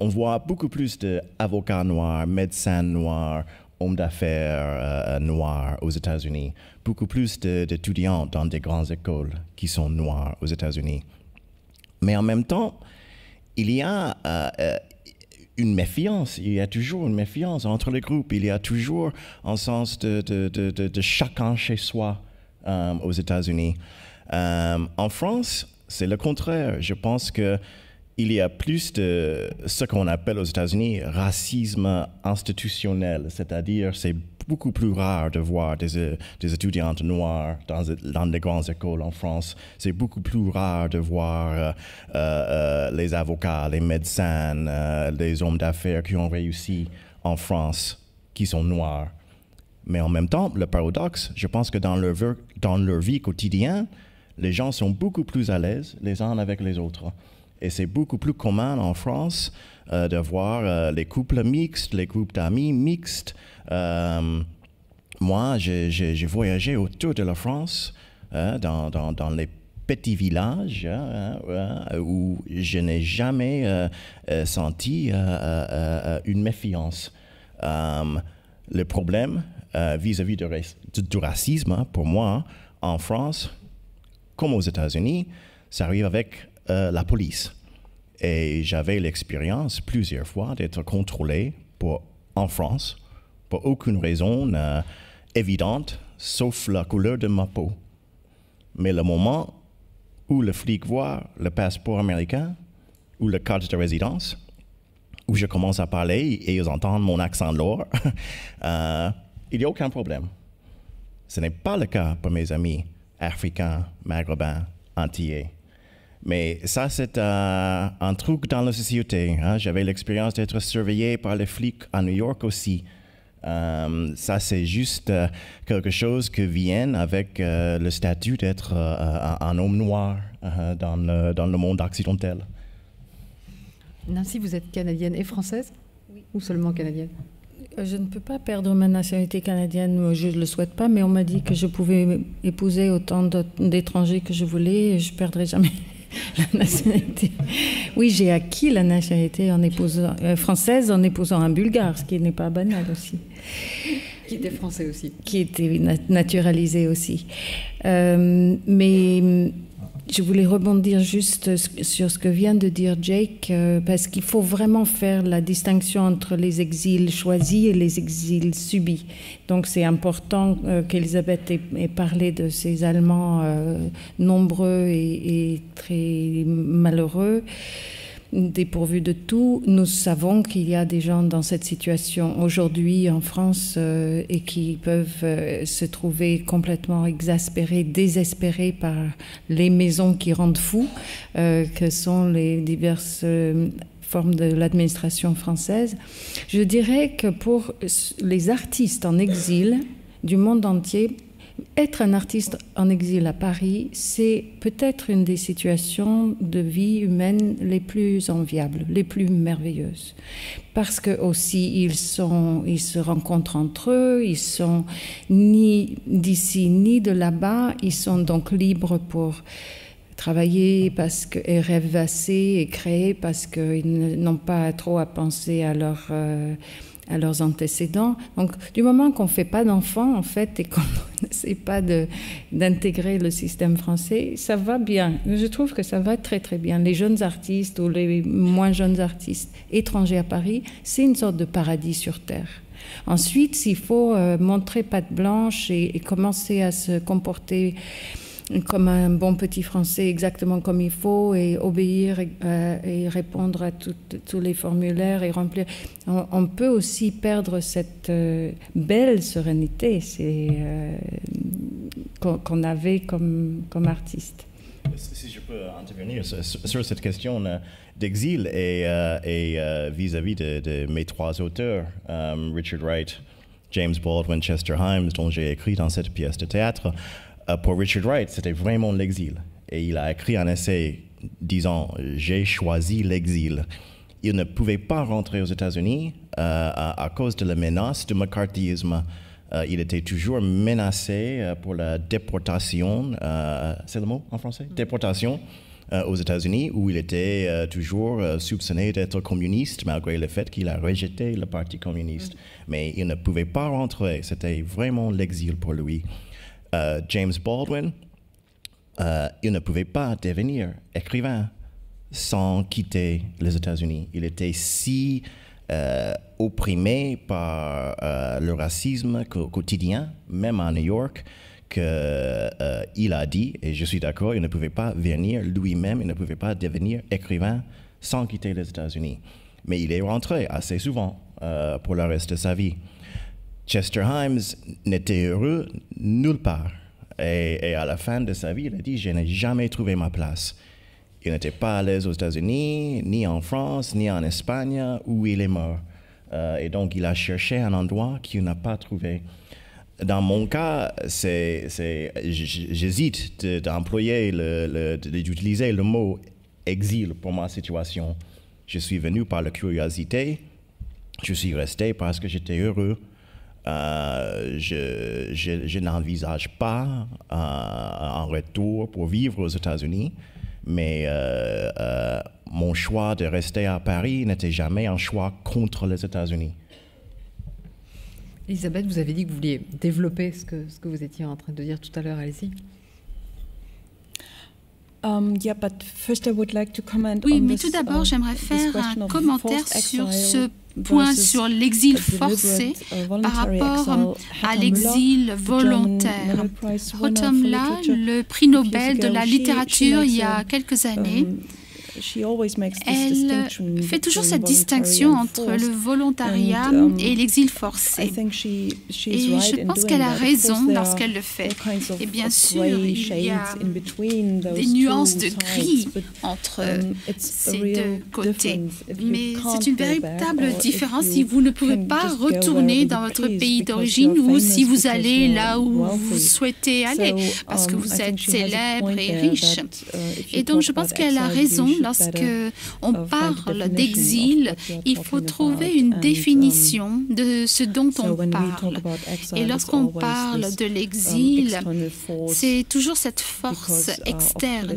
On voit beaucoup plus d'avocats noirs, médecins noirs, hommes d'affaires euh, noirs aux États-Unis, beaucoup plus d'étudiants dans des grandes écoles qui sont noirs aux États-Unis. Mais en même temps, il y a euh, une méfiance, il y a toujours une méfiance entre les groupes, il y a toujours un sens de, de, de, de, de chacun chez soi. euh, aux États-Unis. Euh, en France, c'est le contraire. Je pense que il y a plus de ce qu'on appelle aux États-Unis racisme institutionnel, c'est-à-dire c'est beaucoup plus rare de voir des, des étudiantes noires dans, dans les grandes écoles en France. C'est beaucoup plus rare de voir euh, euh, les avocats, les médecins, euh, les hommes d'affaires qui ont réussi en France, qui sont noirs. Mais en même temps, le paradoxe, je pense que dans leur, dans leur vie quotidienne, les gens sont beaucoup plus à l'aise les uns avec les autres. Et c'est beaucoup plus commun en France euh, de voir euh, les couples mixtes, les couples d'amis mixtes. Euh, moi, j'ai voyagé autour de la France, euh, dans, dans, dans les petits villages, hein, où je n'ai jamais euh, senti euh, euh, une méfiance. Euh, le problème euh, vis-à-vis du racisme, pour moi, en France, comme aux États-Unis, ça arrive avec Euh, la police. Et j'avais l'expérience plusieurs fois d'être contrôlé pour, en France pour aucune raison euh, évidente, sauf la couleur de ma peau. Mais le moment où le flic voit le passeport américain ou le carte de résidence, où je commence à parler et ils entendent mon accent lourd, euh, il n'y a aucun problème. Ce n'est pas le cas pour mes amis africains, maghrébins, antillais. Mais ça, c'est euh, un truc dans la société. Hein. J'avais l'expérience d'être surveillé par les flics à New York aussi. Euh, ça, c'est juste euh, quelque chose qui vient avec euh, le statut d'être euh, un homme noir euh, dans, le, dans le monde occidental. Nancy, vous êtes canadienne et française? Oui. Ou seulement canadienne? Je ne peux pas perdre ma nationalité canadienne, je ne le souhaite pas, mais on m'a dit que je pouvais épouser autant d'étrangers que je voulais et je ne perdrai jamais la nationalité. Oui, j'ai acquis la nationalité en épousant, euh, française en épousant un Bulgare, ce qui n'est pas banal aussi. Qui était français aussi. Qui était naturalisé aussi. Euh, mais je voulais rebondir juste sur ce que vient de dire Jake, euh, parce qu'il faut vraiment faire la distinction entre les exils choisis et les exils subis. Donc c'est important euh, qu'Elisabeth ait, ait parlé de ces Allemands euh, nombreux et, et très malheureux, dépourvus de tout. Nous savons qu'il y a des gens dans cette situation aujourd'hui en France euh, et qui peuvent euh, se trouver complètement exaspérés, désespérés par les maisons qui rendent fous, euh, que sont les diverses euh, formes de l'administration française. Je dirais que pour les artistes en exil du monde entier, être un artiste en exil à Paris, c'est peut-être une des situations de vie humaine les plus enviables, les plus merveilleuses. Parce que aussi, ils, sont, ils se rencontrent entre eux, ils sont ni d'ici ni de là-bas, ils sont donc libres pour travailler parce que, et rêvasser et créer parce qu'ils n'ont pas trop à penser à leur... Euh, à leurs antécédents. Donc, du moment qu'on ne fait pas d'enfants, en fait, et qu'on n'essaie pas d'intégrer le système français, ça va bien. Je trouve que ça va très, très bien. Les jeunes artistes ou les moins jeunes artistes étrangers à Paris, c'est une sorte de paradis sur Terre. Ensuite, s'il faut euh, montrer patte blanche et, et commencer à se comporter comme un bon petit Français, exactement comme il faut, et obéir et, euh, et répondre à tout, tous les formulaires et remplir. On, on peut aussi perdre cette euh, belle sérénité euh, qu'on qu'on avait comme, comme artiste. Si je peux intervenir sur, sur cette question d'exil et vis-à-vis euh, -vis de, de mes trois auteurs, um, Richard Wright, James Baldwin, Chester Himes, dont j'ai écrit dans cette pièce de théâtre. Pour Richard Wright, c'était vraiment l'exil. Et il a écrit un essai disant « J'ai choisi l'exil ». Il ne pouvait pas rentrer aux États-Unis euh, à, à cause de la menace du McCarthyisme. Euh, il était toujours menacé euh, pour la déportation, euh, c'est le mot en français? Déportation euh, aux États-Unis, où il était euh, toujours euh, soupçonné d'être communiste, malgré le fait qu'il a rejeté le Parti communiste. Mais il ne pouvait pas rentrer, c'était vraiment l'exil pour lui. Uh, James Baldwin, uh, il ne pouvait pas devenir écrivain sans quitter les États-Unis. Il était si uh, opprimé par uh, le racisme quotidien, même à New York, qu'il euh, a dit, et je suis d'accord, il ne pouvait pas venir lui-même, il ne pouvait pas devenir écrivain sans quitter les États-Unis. Mais il est rentré assez souvent euh, pour le reste de sa vie. Chester Himes n'était heureux nulle part. Et, et à la fin de sa vie, il a dit « Je n'ai jamais trouvé ma place ». Il n'était pas à l'aise aux États-Unis, ni en France, ni en Espagne, où il est mort. Euh, et donc, il a cherché un endroit qu'il n'a pas trouvé. Dans mon cas, j'hésite d'employer, d'utiliser le mot « exil » pour ma situation. Je suis venu par la curiosité, je suis resté parce que j'étais heureux. Euh, je je, je n'envisage pas euh, un retour pour vivre aux États-Unis, mais euh, euh, mon choix de rester à Paris n'était jamais un choix contre les États-Unis. Elisabeth, vous avez dit que vous vouliez développer ce que, ce que vous étiez en train de dire tout à l'heure, allez-y. Um, yeah, but first I would like to comment oui, on mais this, tout d'abord, uh, j'aimerais faire un commentaire sur ce point sur l'exil forcé par rapport à l'exil volontaire. Herta Müller, le prix Nobel de la littérature il y a quelques années, elle fait toujours cette distinction entre le volontariat et l'exil forcé. Et je pense qu'elle a raison lorsqu'elle le fait. Et bien sûr, il y a des nuances de gris entre ces deux côtés. Mais c'est une véritable différence si vous ne pouvez pas retourner dans votre pays d'origine ou si vous allez là où vous souhaitez aller, parce que vous êtes célèbre et riche. Et donc, je pense qu'elle a raison. Lorsque on parle d'exil, il faut trouver une définition de ce dont on parle. Et lorsqu'on parle de l'exil, c'est toujours cette force externe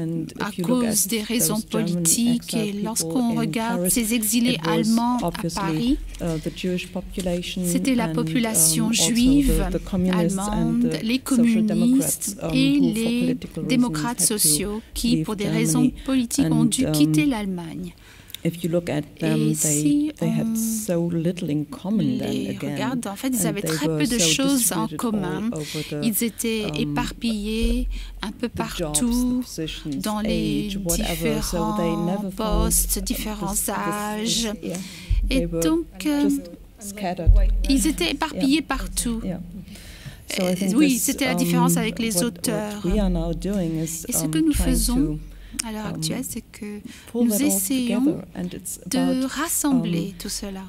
euh, à cause des raisons politiques. Et lorsqu'on regarde ces exilés allemands à Paris, c'était la population juive allemande, les communistes et les démocrates sociaux qui, pour des raisons politiques ont dû quitter l'Allemagne. Et si on les regarde, en fait, ils avaient très peu de choses en commun. Ils étaient éparpillés un peu partout, dans les différents postes, différents âges. Et donc, ils étaient éparpillés partout. Oui, c'était la différence avec les auteurs. Et ce que nous faisons à l'heure actuelle, c'est que nous essayons de rassembler tout cela.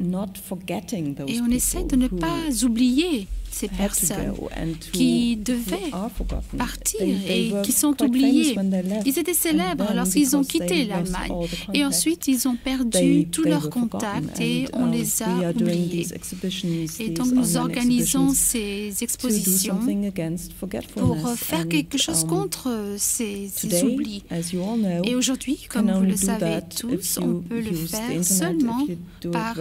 Et on essaie de ne pas oublier ces personnes qui devaient partir et qui sont oubliées. Ils étaient célèbres lorsqu'ils ont quitté l'Allemagne et ensuite ils ont perdu tous leurs contacts et on les a oubliés. Et donc nous organisons ces expositions pour faire quelque chose contre ces, ces oublis. Et aujourd'hui, comme vous le savez tous, on peut le faire seulement par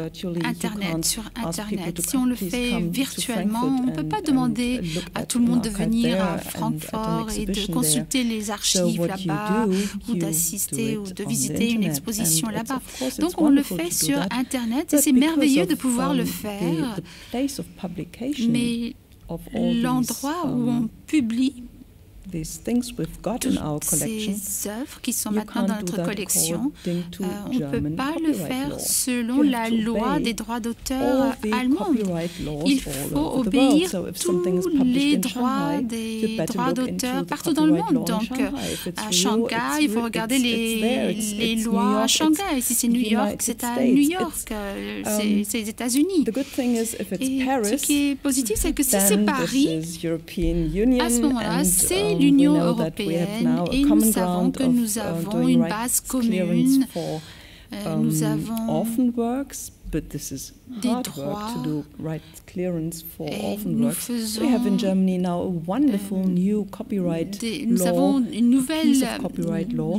Internet, sur Internet. Si on le fait virtuellement, on ne peut pas demander à tout le monde de venir à Francfort et de consulter les archives là-bas ou d'assister ou de visiter une exposition là-bas. Donc on le fait sur Internet et c'est merveilleux de pouvoir le faire, mais l'endroit où on publie toutes ces œuvres qui sont maintenant dans notre collection, euh, on ne peut pas le faire selon la loi des droits d'auteur allemande. Il faut obéir tous les droits des droits d'auteur partout dans le monde. Donc, à Shanghai, il faut regarder les, les lois à Shanghai. Si c'est New York, c'est à New York, c'est les États-Unis. Et ce qui est positif, c'est que si c'est Paris, à ce moment-là, c'est l'Union européenne et nous savons que nous avons une base commune, euh, nous avons des droits et nous faisons des, nous avons une nouvelle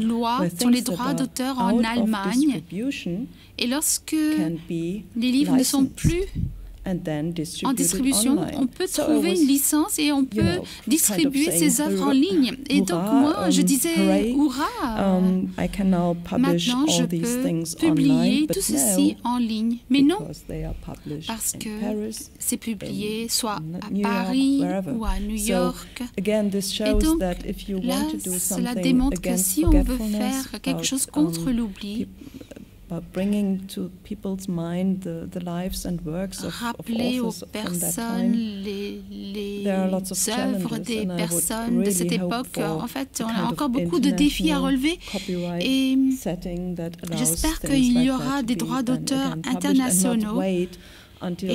loi sur les droits d'auteur en Allemagne et lorsque les livres ne sont plus En distribution, on peut trouver une licence et on peut distribuer ses œuvres en ligne. Et donc moi, je disais, hurrah, maintenant je peux publier tout ceci en ligne. Mais non, parce que c'est publié soit à Paris ou à New York. Et donc là, cela démontre que si on veut faire quelque chose contre l'oubli, rappeler aux personnes les, les œuvres des personnes de cette époque. En fait, on a encore beaucoup de défis à relever et j'espère qu'il y aura des droits d'auteur internationaux. Et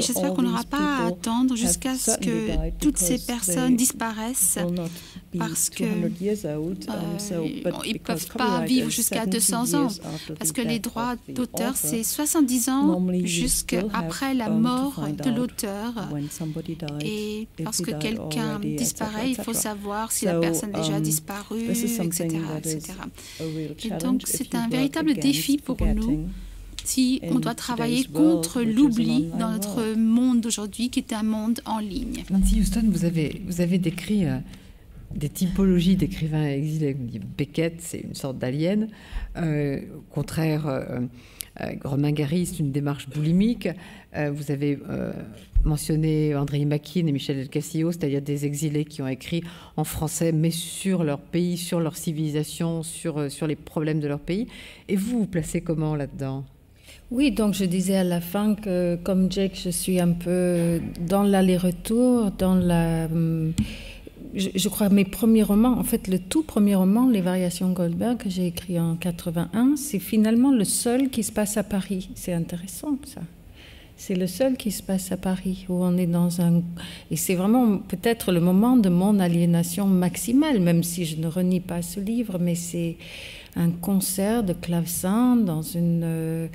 j'espère qu'on n'aura pas à attendre jusqu'à ce que toutes ces personnes disparaissent parce qu'ils euh, ne peuvent pas vivre jusqu'à deux cents ans. Parce que les droits d'auteur, c'est soixante-dix ans jusqu'après la mort de l'auteur. Et parce que quelqu'un disparaît, il faut savoir si la personne a déjà disparu, et cetera, et cetera. Et donc, c'est un véritable défi pour nous. Si on doit travailler contre l'oubli dans notre monde d'aujourd'hui, qui est un monde en ligne. Nancy Huston, vous avez, vous avez décrit euh, des typologies d'écrivains exilés. Beckett, c'est une sorte d'alien. Euh, au contraire, euh, euh, Romain Gary, c'est une démarche boulimique. Euh, vous avez euh, mentionné André Makin et Michel Elcassio, c'est-à-dire des exilés qui ont écrit en français, mais sur leur pays, sur leur civilisation, sur, euh, sur les problèmes de leur pays. Et vous, vous placez comment là-dedans ? Oui, donc je disais à la fin que, comme Jake, je suis un peu dans l'aller-retour, dans la... Je, je crois mes premiers romans, en fait, le tout premier roman, Les Variations Goldberg, que j'ai écrit en quatre-vingt-un, c'est finalement le seul qui se passe à Paris. C'est intéressant, ça. C'est le seul qui se passe à Paris, où on est dans un... Et c'est vraiment peut-être le moment de mon aliénation maximale, même si je ne renie pas ce livre, mais c'est... un concert de clavecin dans une, euh,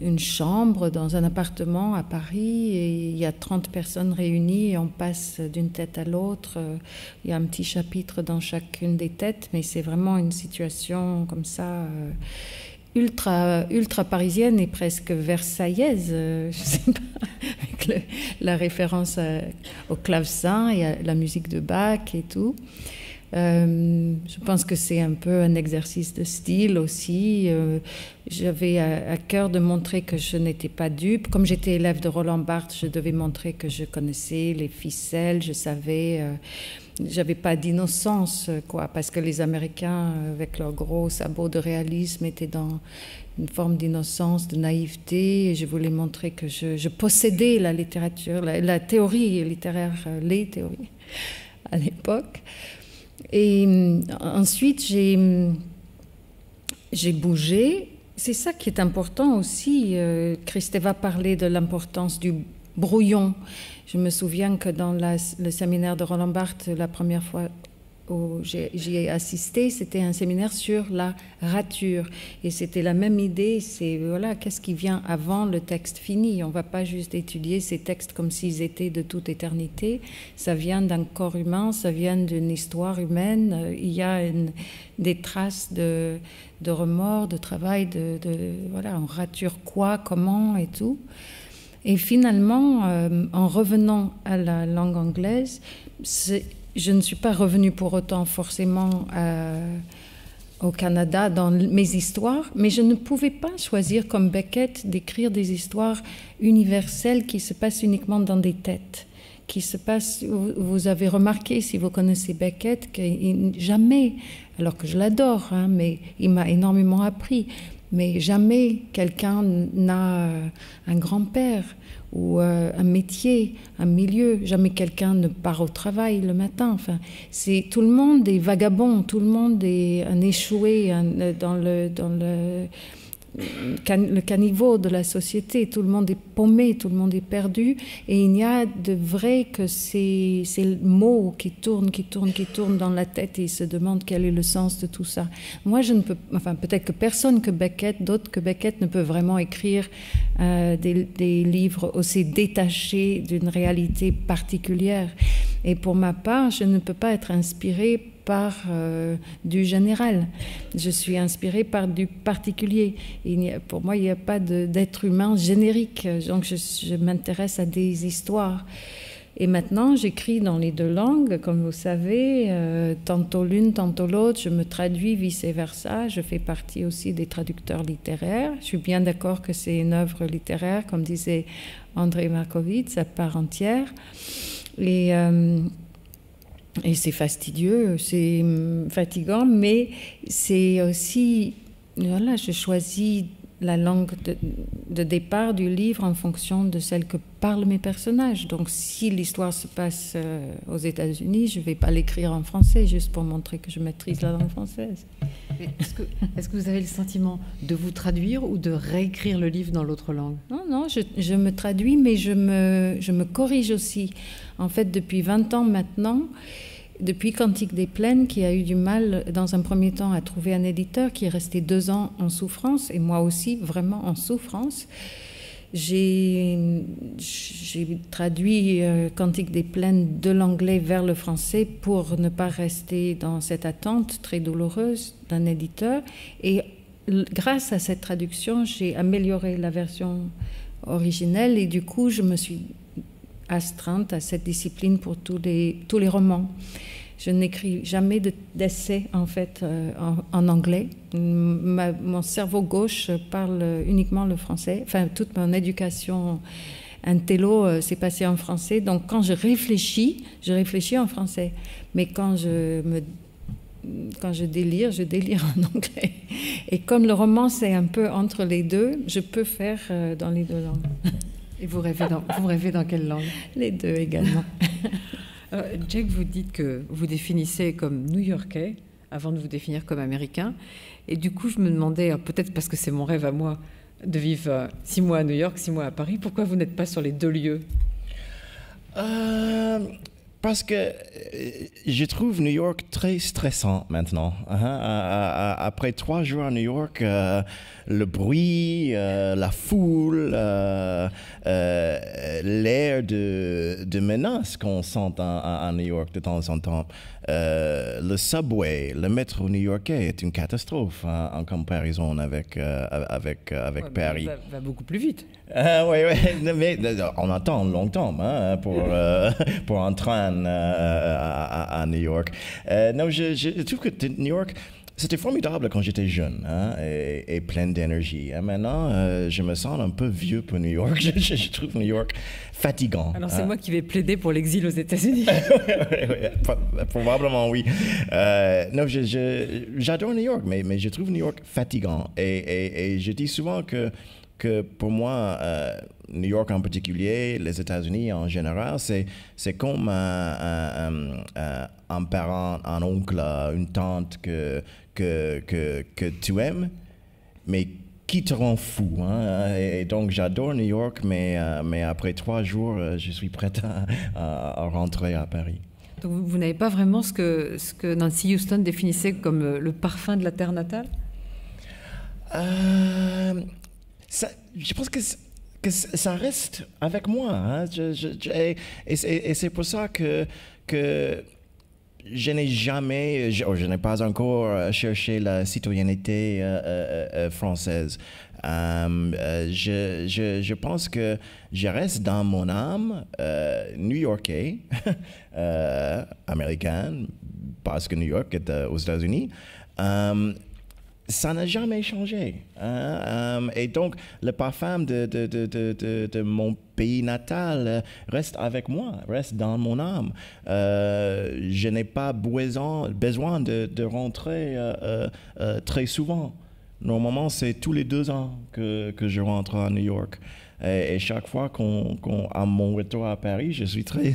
une chambre, dans un appartement à Paris. Et il y a trente personnes réunies et on passe d'une tête à l'autre. Il y a un petit chapitre dans chacune des têtes, mais c'est vraiment une situation comme ça, euh, ultra, ultra parisienne et presque versaillaise, euh, je sais pas, avec le, la référence à, au clavecin et à la musique de Bach et tout. Euh, je pense que c'est un peu un exercice de style aussi. Euh, J'avais à, à cœur de montrer que je n'étais pas dupe. Comme j'étais élève de Roland Barthes, je devais montrer que je connaissais les ficelles, je savais... Euh, J'avais pas d'innocence, quoi, parce que les Américains, avec leurs gros sabots de réalisme, étaient dans une forme d'innocence, de naïveté. Et je voulais montrer que je, je possédais la littérature, la, la théorie littéraire, les théories à l'époque. Et ensuite, j'ai bougé. C'est ça qui est important aussi. Euh, Kristeva parlait de l'importance du brouillon. Je me souviens que dans la, le séminaire de Roland Barthes, la première fois où j'y ai assisté, c'était un séminaire sur la rature. Et c'était la même idée, c'est voilà, qu'est-ce qui vient avant le texte fini? On ne va pas juste étudier ces textes comme s'ils étaient de toute éternité. Ça vient d'un corps humain, ça vient d'une histoire humaine. Il y a une, des traces de, de remords, de travail, de, de, voilà, on rature quoi, comment et tout. Et finalement, euh, en revenant à la langue anglaise, je ne suis pas revenue pour autant forcément euh, au Canada dans mes histoires, mais je ne pouvais pas choisir comme Beckett d'écrire des histoires universelles qui se passent uniquement dans des têtes, qui se passent, vous avez remarqué si vous connaissez Beckett, que jamais, alors que je l'adore, hein, mais il m'a énormément appris. Mais jamais quelqu'un n'a un grand-père ou un métier, un milieu. Jamais quelqu'un ne part au travail le matin. Enfin, c'est tout le monde est vagabond, tout le monde est un échoué un, dans le dans le, can, le caniveau de la société. Tout le monde est paumé, tout le monde est perdu. Et il n'y a de vrai que ces, ces mots qui tournent, qui tournent, qui tournent dans la tête et ils se demandent quel est le sens de tout ça. Moi, je ne peux... Enfin, peut-être que personne que Beckett, d'autres que Beckett, ne peut vraiment écrire euh, des, des livres aussi détachés d'une réalité particulière. Et pour ma part, je ne peux pas être inspirée par euh, du général. Je suis inspirée par du particulier. Il a, pour moi, il n'y a pas d'être humain générique. Donc, je, je m'intéresse à des histoires. Et maintenant, j'écris dans les deux langues, comme vous savez, euh, tantôt l'une, tantôt l'autre. Je me traduis vice-versa. Je fais partie aussi des traducteurs littéraires. Je suis bien d'accord que c'est une œuvre littéraire, comme disait André Markovitz, à part entière. Et, euh, et c'est fastidieux, c'est fatigant, mais c'est aussi... Voilà, je choisis la langue de, de départ du livre en fonction de celle que parlent mes personnages. Donc si l'histoire se passe euh, aux États-Unis, je ne vais pas l'écrire en français juste pour montrer que je maîtrise la langue française. Est-ce que, est-ce que vous avez le sentiment de vous traduire ou de réécrire le livre dans l'autre langue? Non, non, je, je me traduis, mais je me, je me corrige aussi. En fait, depuis vingt ans maintenant, depuis Cantique des Plaines, qui a eu du mal dans un premier temps à trouver un éditeur, qui est resté deux ans en souffrance, et moi aussi vraiment en souffrance, j'ai traduit euh, Cantique des Plaines de l'anglais vers le français pour ne pas rester dans cette attente très douloureuse d'un éditeur. Et grâce à cette traduction, j'ai amélioré la version originelle, et du coup je me suis astreinte à cette discipline pour tous les, tous les romans. Je n'écris jamais d'essais de, en fait euh, en, en anglais. Ma, mon cerveau gauche parle uniquement le français. Enfin, toute mon éducation intello euh, s'est passée en français. Donc quand je réfléchis, je réfléchis en français. Mais quand je me Quand je délire, je délire en anglais. Et comme le roman, c'est un peu entre les deux, je peux faire euh, dans les deux langues. Et vous rêvez dans, vous rêvez dans quelle langue? Les deux également. euh, Jake, vous dites que vous définissez comme New-Yorkais avant de vous définir comme Américain. Et du coup, je me demandais, peut-être parce que c'est mon rêve à moi, de vivre six mois à New York, six mois à Paris, pourquoi vous n'êtes pas sur les deux lieux? euh... Parce que je trouve New York très stressant maintenant. Après trois jours à New York, le bruit, la foule, l'air de, de menace qu'on sent à New York de temps en temps. Le subway, le métro new-yorkais est une catastrophe en comparaison avec, avec, avec ouais, Paris. Ça va beaucoup plus vite. Euh, oui, oui, mais on attend longtemps hein, pour, euh, pour un train euh, à, à New York. Euh, non, je, je trouve que New York, c'était formidable quand j'étais jeune hein, et, et plein d'énergie. Maintenant, euh, je me sens un peu vieux pour New York. Je, je, je trouve New York fatigant. Alors, c'est hein. moi qui vais plaider pour l'exil aux États-Unis. Probablement, oui. Euh, non, j'adore New York, mais, mais je trouve New York fatigant. Et, et, et je dis souvent que que pour moi, euh, New York en particulier, les États-Unis en général, c'est comme un, un, un, un parent, un oncle, une tante que, que, que, que tu aimes, mais qui te rend fou. Hein? Et, et donc j'adore New York, mais, euh, mais après trois jours, je suis prête à, à, à rentrer à Paris. Donc vous, vous n'avez pas vraiment ce que, ce que Nancy Huston définissait comme le parfum de la terre natale? euh... Ça, je pense que, que ça reste avec moi. Hein. Je, je, je, et et c'est pour ça que, que je n'ai jamais, je, je n'ai pas encore cherché la citoyenneté euh, euh, française. Euh, je, je, je pense que je reste dans mon âme euh, new-yorkais, euh, américaine, parce que New York est euh, aux États-Unis. Euh, Ça n'a jamais changé. Hein? Um, et donc, le parfum de, de, de, de, de, de mon pays natal reste avec moi, reste dans mon âme. Euh, je n'ai pas besoin, besoin de, de rentrer euh, euh, très souvent. Normalement, c'est tous les deux ans que, que je rentre à New York. Et, et chaque fois qu'on, qu'on, à mon retour à Paris, je suis très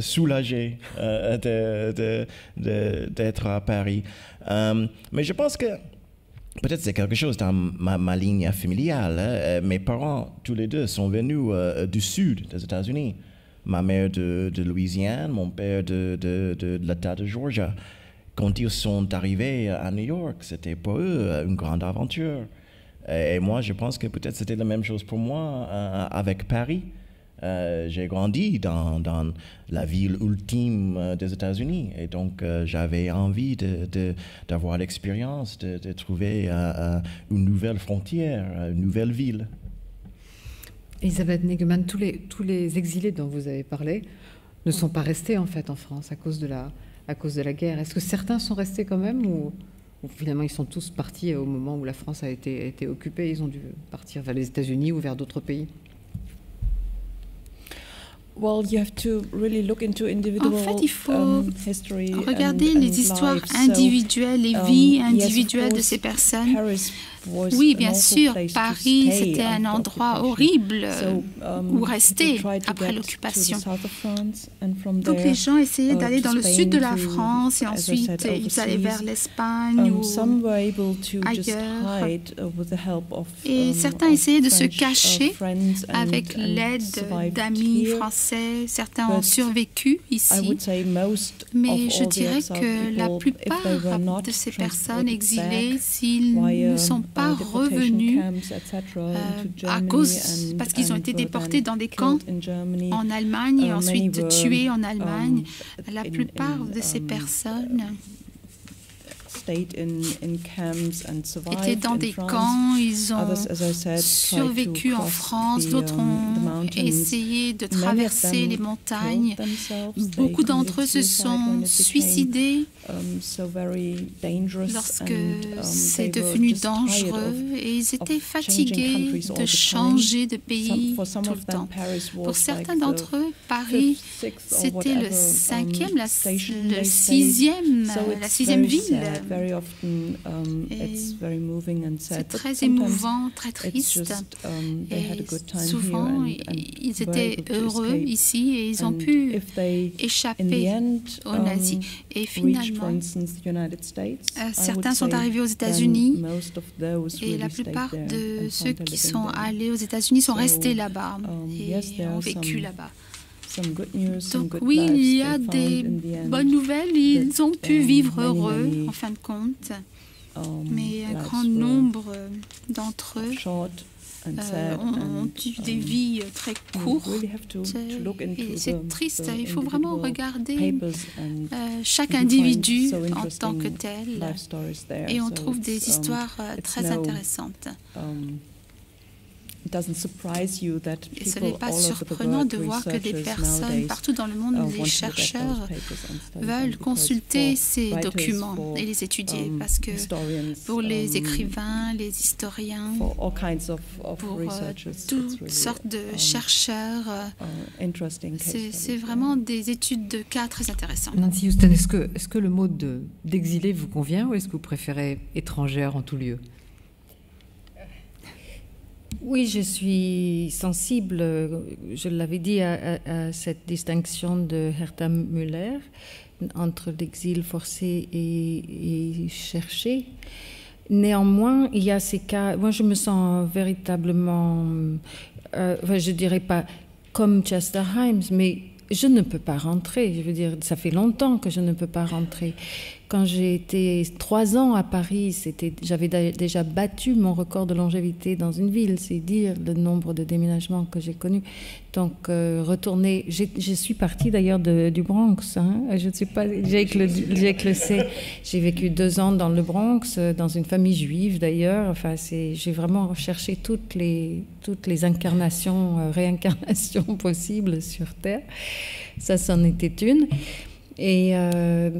soulagé euh, de, de, de, d'être à Paris. Um, mais je pense que peut-être c'est quelque chose dans ma, ma ligne familiale. Hein. Mes parents, tous les deux, sont venus euh, du sud des États-Unis. Ma mère de, de Louisiane, mon père de, de, de, de l'État de Georgia. Quand ils sont arrivés à New York, c'était pour eux une grande aventure. Et moi, je pense que peut-être c'était la même chose pour moi euh, avec Paris. Euh, j'ai grandi dans, dans la ville ultime des États-Unis et donc euh, j'avais envie de, de, d'avoir l'expérience, de, de trouver euh, une nouvelle frontière, une nouvelle ville. Elisabeth Niggemann, tous les, tous les exilés dont vous avez parlé ne sont pas restés en fait en France à cause de la, à cause de la guerre. Est-ce que certains sont restés quand même ou, ou finalement ils sont tous partis au moment où la France a été, a été occupée, ils ont dû partir vers les États-Unis ou vers d'autres pays? En fait, il faut regarder les histoires individuelles, les vies individuelles de ces personnes. Oui, bien sûr, Paris, c'était un endroit horrible où rester après l'occupation. Donc les gens essayaient d'aller dans le sud de la France et ensuite ils allaient vers l'Espagne ou ailleurs. Et certains essayaient de se cacher avec l'aide d'amis français. Certains ont survécu ici. Mais je dirais que la plupart de ces personnes exilées, s'ils ne sont pas pas revenus euh, à cause, parce qu'ils ont été déportés dans des camps en Allemagne et ensuite tués en Allemagne. La plupart de ces personnes étaient dans des camps, ils ont survécu en France, d'autres ont essayé de traverser les montagnes. Beaucoup d'entre eux se sont suicidés lorsque c'est devenu dangereux et ils étaient fatigués de changer de pays tout le temps. Pour certains d'entre eux, Paris, c'était le cinquième, la, le sixième, la sixième ville. C'est très émouvant, très triste. Et souvent, ils étaient heureux ici et ils ont pu échapper aux nazis. Et finalement, certains sont arrivés aux États-Unis et la plupart de ceux qui sont allés aux États-Unis sont restés là-bas et ont vécu là-bas. Donc oui, il y a des bonnes nouvelles, ils ont pu vivre heureux en fin de compte, mais un grand nombre d'entre eux euh, ont eu des vies très courtes et c'est triste, il faut vraiment regarder euh, chaque individu en tant que tel et on trouve des histoires très intéressantes. Et ce n'est pas surprenant de voir que des personnes partout dans le monde, les chercheurs veulent consulter ces documents et les étudier, parce que pour les écrivains, les historiens, pour toutes sortes de chercheurs, c'est vraiment des études de cas très intéressantes. Nancy Huston, est-ce que, est-ce que le mot de, d'exilé vous convient ou est-ce que vous préférez étrangère en tout lieu? Oui, je suis sensible, je l'avais dit, à, à, à cette distinction de Herta Müller entre l'exil forcé et, et cherché. Néanmoins, il y a ces cas, moi je me sens véritablement, euh, enfin, je ne dirais pas comme Chester Himes, mais je ne peux pas rentrer, je veux dire, ça fait longtemps que je ne peux pas rentrer. Quand j'ai été trois ans à Paris, j'avais déjà battu mon record de longévité dans une ville, c'est dire le nombre de déménagements que j'ai connus. Donc, euh, retourner, je suis partie d'ailleurs du Bronx, hein. Je ne sais pas, Jake le, Jake le sait. J'ai vécu deux ans dans le Bronx, dans une famille juive d'ailleurs. Enfin, j'ai vraiment recherché toutes les, toutes les incarnations, euh, réincarnations possibles sur Terre. Ça, c'en était une. Et... Euh,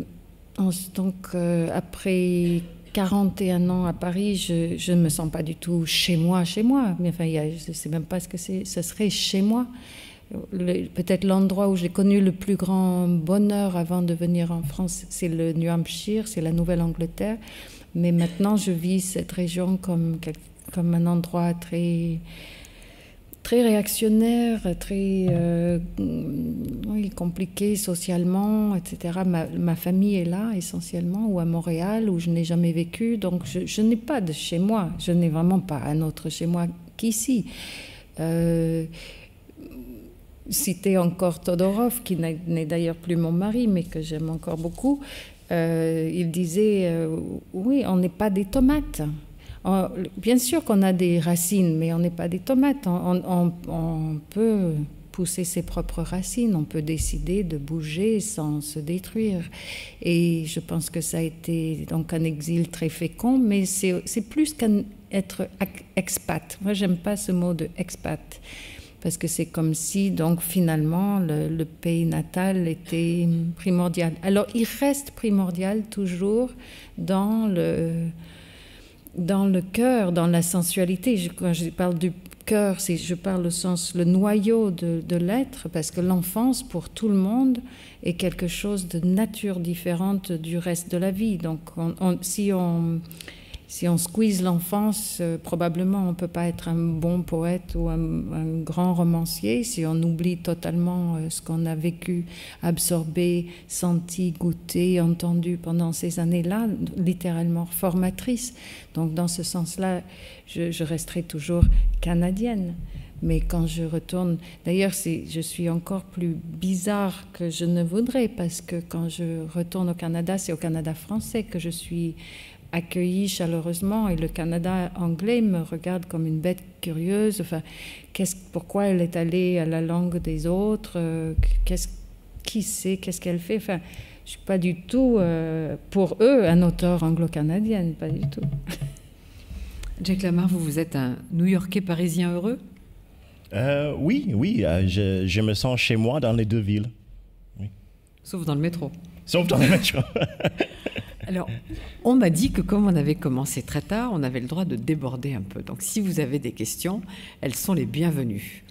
donc, euh, après quarante et un ans à Paris, je ne me sens pas du tout chez moi, chez moi. Mais enfin, y a, je ne sais même pas ce que c'est, ce serait chez moi. Le, peut-être l'endroit où j'ai connu le plus grand bonheur avant de venir en France, c'est le New Hampshire, c'est la Nouvelle-Angleterre. Mais maintenant, je vis cette région comme, comme un endroit très... très réactionnaire, très euh, oui, compliqué socialement, et cetera. Ma, ma famille est là essentiellement, ou à Montréal, où je n'ai jamais vécu. Donc je, je n'ai pas de chez moi, je n'ai vraiment pas un autre chez moi qu'ici. Euh, citer encore Todorov, qui n'est d'ailleurs plus mon mari, mais que j'aime encore beaucoup, euh, il disait euh, « oui, on n'est pas des tomates ». Bien sûr qu'on a des racines, mais on n'est pas des tomates. On, on, on peut pousser ses propres racines, on peut décider de bouger sans se détruire. Et je pense que ça a été donc un exil très fécond, mais c'est plus qu'un être expat. Moi, j'aime pas ce mot de expat, parce que c'est comme si, donc, finalement, le, le pays natal était primordial. Alors, il reste primordial toujours dans le, dans le cœur, dans la sensualité. Je, quand je parle du cœur, si je parle au sens, le noyau de, de l'être, parce que l'enfance, pour tout le monde, est quelque chose de nature différente du reste de la vie. Donc, on, on, si on... Si on squeeze l'enfance, euh, probablement on ne peut pas être un bon poète ou un, un grand romancier si on oublie totalement euh, ce qu'on a vécu, absorbé, senti, goûté, entendu pendant ces années-là, littéralement formatrices. Donc dans ce sens-là, je, je resterai toujours canadienne. Mais quand je retourne, d'ailleurs je suis encore plus bizarre que je ne voudrais, parce que quand je retourne au Canada, c'est au Canada français que je suis accueillie chaleureusement, et le Canada anglais me regarde comme une bête curieuse. Enfin, qu'est-ce, pourquoi elle est allée à la langue des autres, qu'est-ce, qui sait, qu'est-ce qu'elle fait? Enfin, je suis pas du tout euh, pour eux un auteur anglo-canadienne, pas du tout. Jake Lamar, vous vous êtes un New-Yorkais parisien heureux? euh, Oui, oui, je, je me sens chez moi dans les deux villes. Oui. Sauf dans le métro. Sauf dans le métro. Alors, on m'a dit que comme on avait commencé très tard, on avait le droit de déborder un peu. Donc, si vous avez des questions, elles sont les bienvenues.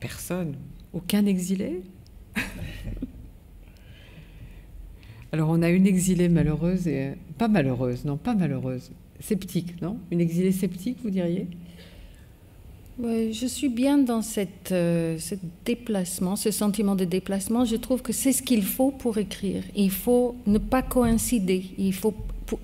Personne, aucun exilé. Alors, on a une exilée malheureuse et... Pas malheureuse, non, pas malheureuse. Sceptique, non? Une exilée sceptique, vous diriez? Oui, je suis bien dans cette, euh, ce déplacement, ce sentiment de déplacement. Je trouve que c'est ce qu'il faut pour écrire. Il faut ne pas coïncider. Il faut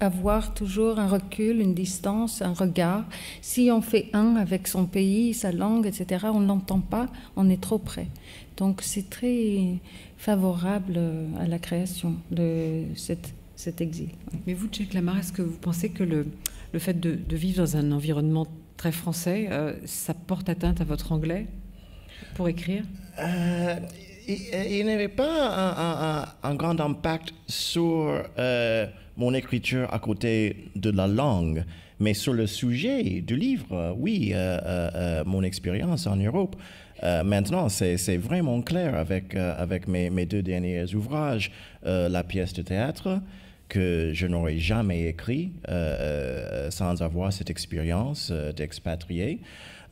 avoir toujours un recul, une distance, un regard. Si on fait un avec son pays, sa langue, et cetera, on ne l'entend pas, on est trop près. Donc c'est très favorable à la création, de cette, cet exil. Mais vous, Jake Lamar, est-ce que vous pensez que le, le fait de, de vivre dans un environnement très français, euh, ça porte atteinte à votre anglais pour écrire? euh, Il, il n'avait pas un, un, un grand impact sur euh, mon écriture à côté de la langue, mais sur le sujet du livre, oui, euh, euh, euh, mon expérience en Europe. Euh, maintenant, c'est vraiment clair avec, euh, avec mes, mes deux derniers ouvrages, euh, la pièce de théâtre, que je n'aurais jamais écrit euh, sans avoir cette expérience euh, d'expatrié.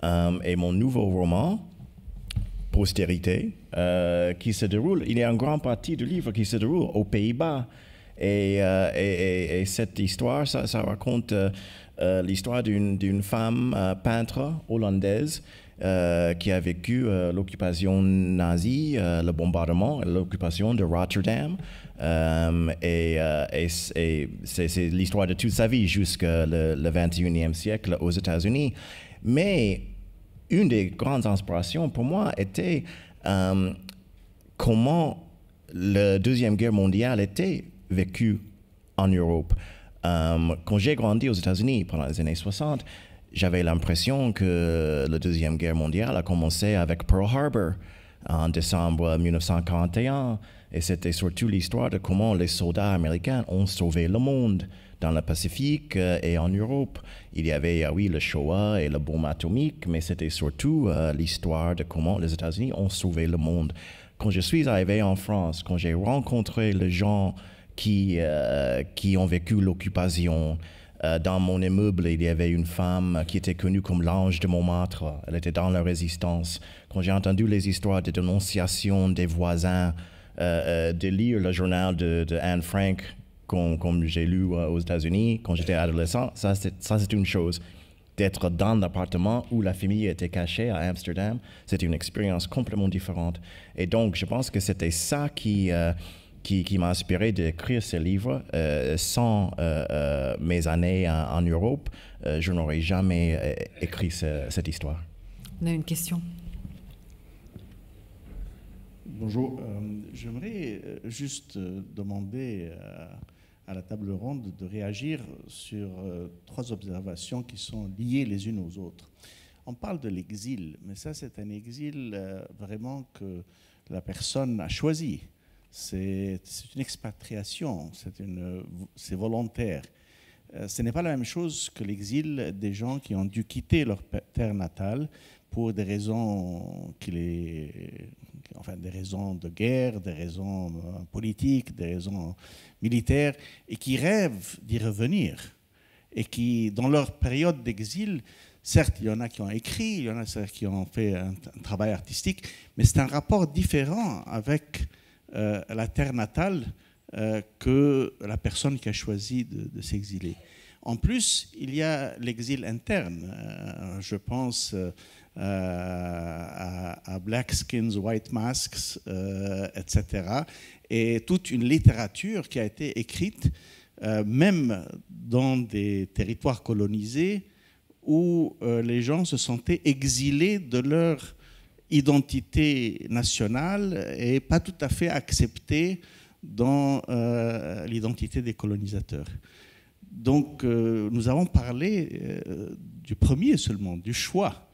Euh, et mon nouveau roman, Postérité, euh, qui se déroule, il y a une grande partie du livre qui se déroule aux Pays-Bas. Et, euh, et, et, et cette histoire, ça, ça raconte euh, euh, l'histoire d'une femme euh, peintre hollandaise Euh, qui a vécu euh, l'occupation nazie, euh, le bombardement, l'occupation de Rotterdam. Euh, et euh, et, et c'est l'histoire de toute sa vie jusqu'au vingt et unième siècle aux États-Unis. Mais une des grandes inspirations pour moi était euh, comment la Deuxième Guerre mondiale était vécue en Europe. Euh, quand j'ai grandi aux États-Unis pendant les années soixante, j'avais l'impression que la Deuxième Guerre mondiale a commencé avec Pearl Harbor en décembre mille neuf cent quarante et un. Et c'était surtout l'histoire de comment les soldats américains ont sauvé le monde dans le Pacifique et en Europe. Il y avait, oui, le Shoah et la bombe atomique, mais c'était surtout euh, l'histoire de comment les États-Unis ont sauvé le monde. Quand je suis arrivé en France, quand j'ai rencontré les gens qui, euh, qui ont vécu l'occupation, dans mon immeuble, il y avait une femme qui était connue comme l'ange de Montmartre. Elle était dans la résistance. Quand j'ai entendu les histoires de dénonciation des voisins, euh, de lire le journal de, de Anne Frank, comme, comme j'ai lu aux États-Unis quand j'étais adolescent, ça c'est une chose. D'être dans l'appartement où la famille était cachée à Amsterdam, c'était une expérience complètement différente. Et donc, je pense que c'était ça qui... Euh, qui, qui m'a inspiré d'écrire ce livre. Euh, sans euh, euh, mes années en, en Europe, euh, je n'aurais jamais euh, écrit ce, cette histoire. On a une question. Bonjour. Euh, J'aimerais juste demander à la table ronde de réagir sur euh, trois observations qui sont liées les unes aux autres. On parle de l'exil, mais ça c'est un exil euh, vraiment que la personne a choisi. C'est une expatriation, c'est volontaire. Euh, ce n'est pas la même chose que l'exil des gens qui ont dû quitter leur terre natale pour des raisons, qui les, enfin des raisons de guerre, des raisons politiques, des raisons militaires, et qui rêvent d'y revenir. Et qui, dans leur période d'exil, certes, il y en a qui ont écrit, il y en a qui ont fait un, un travail artistique, mais c'est un rapport différent avec euh, la terre natale euh, que la personne qui a choisi de, de s'exiler. En plus, il y a l'exil interne. Euh, je pense euh, à, à Black Skins, White Masks, euh, et cetera. Et toute une littérature qui a été écrite, euh, même dans des territoires colonisés, où euh, les gens se sentaient exilés de leur identité nationale et pas tout à fait acceptés dans euh, l'identité des colonisateurs. Donc euh, nous avons parlé euh, du premier seulement, du choix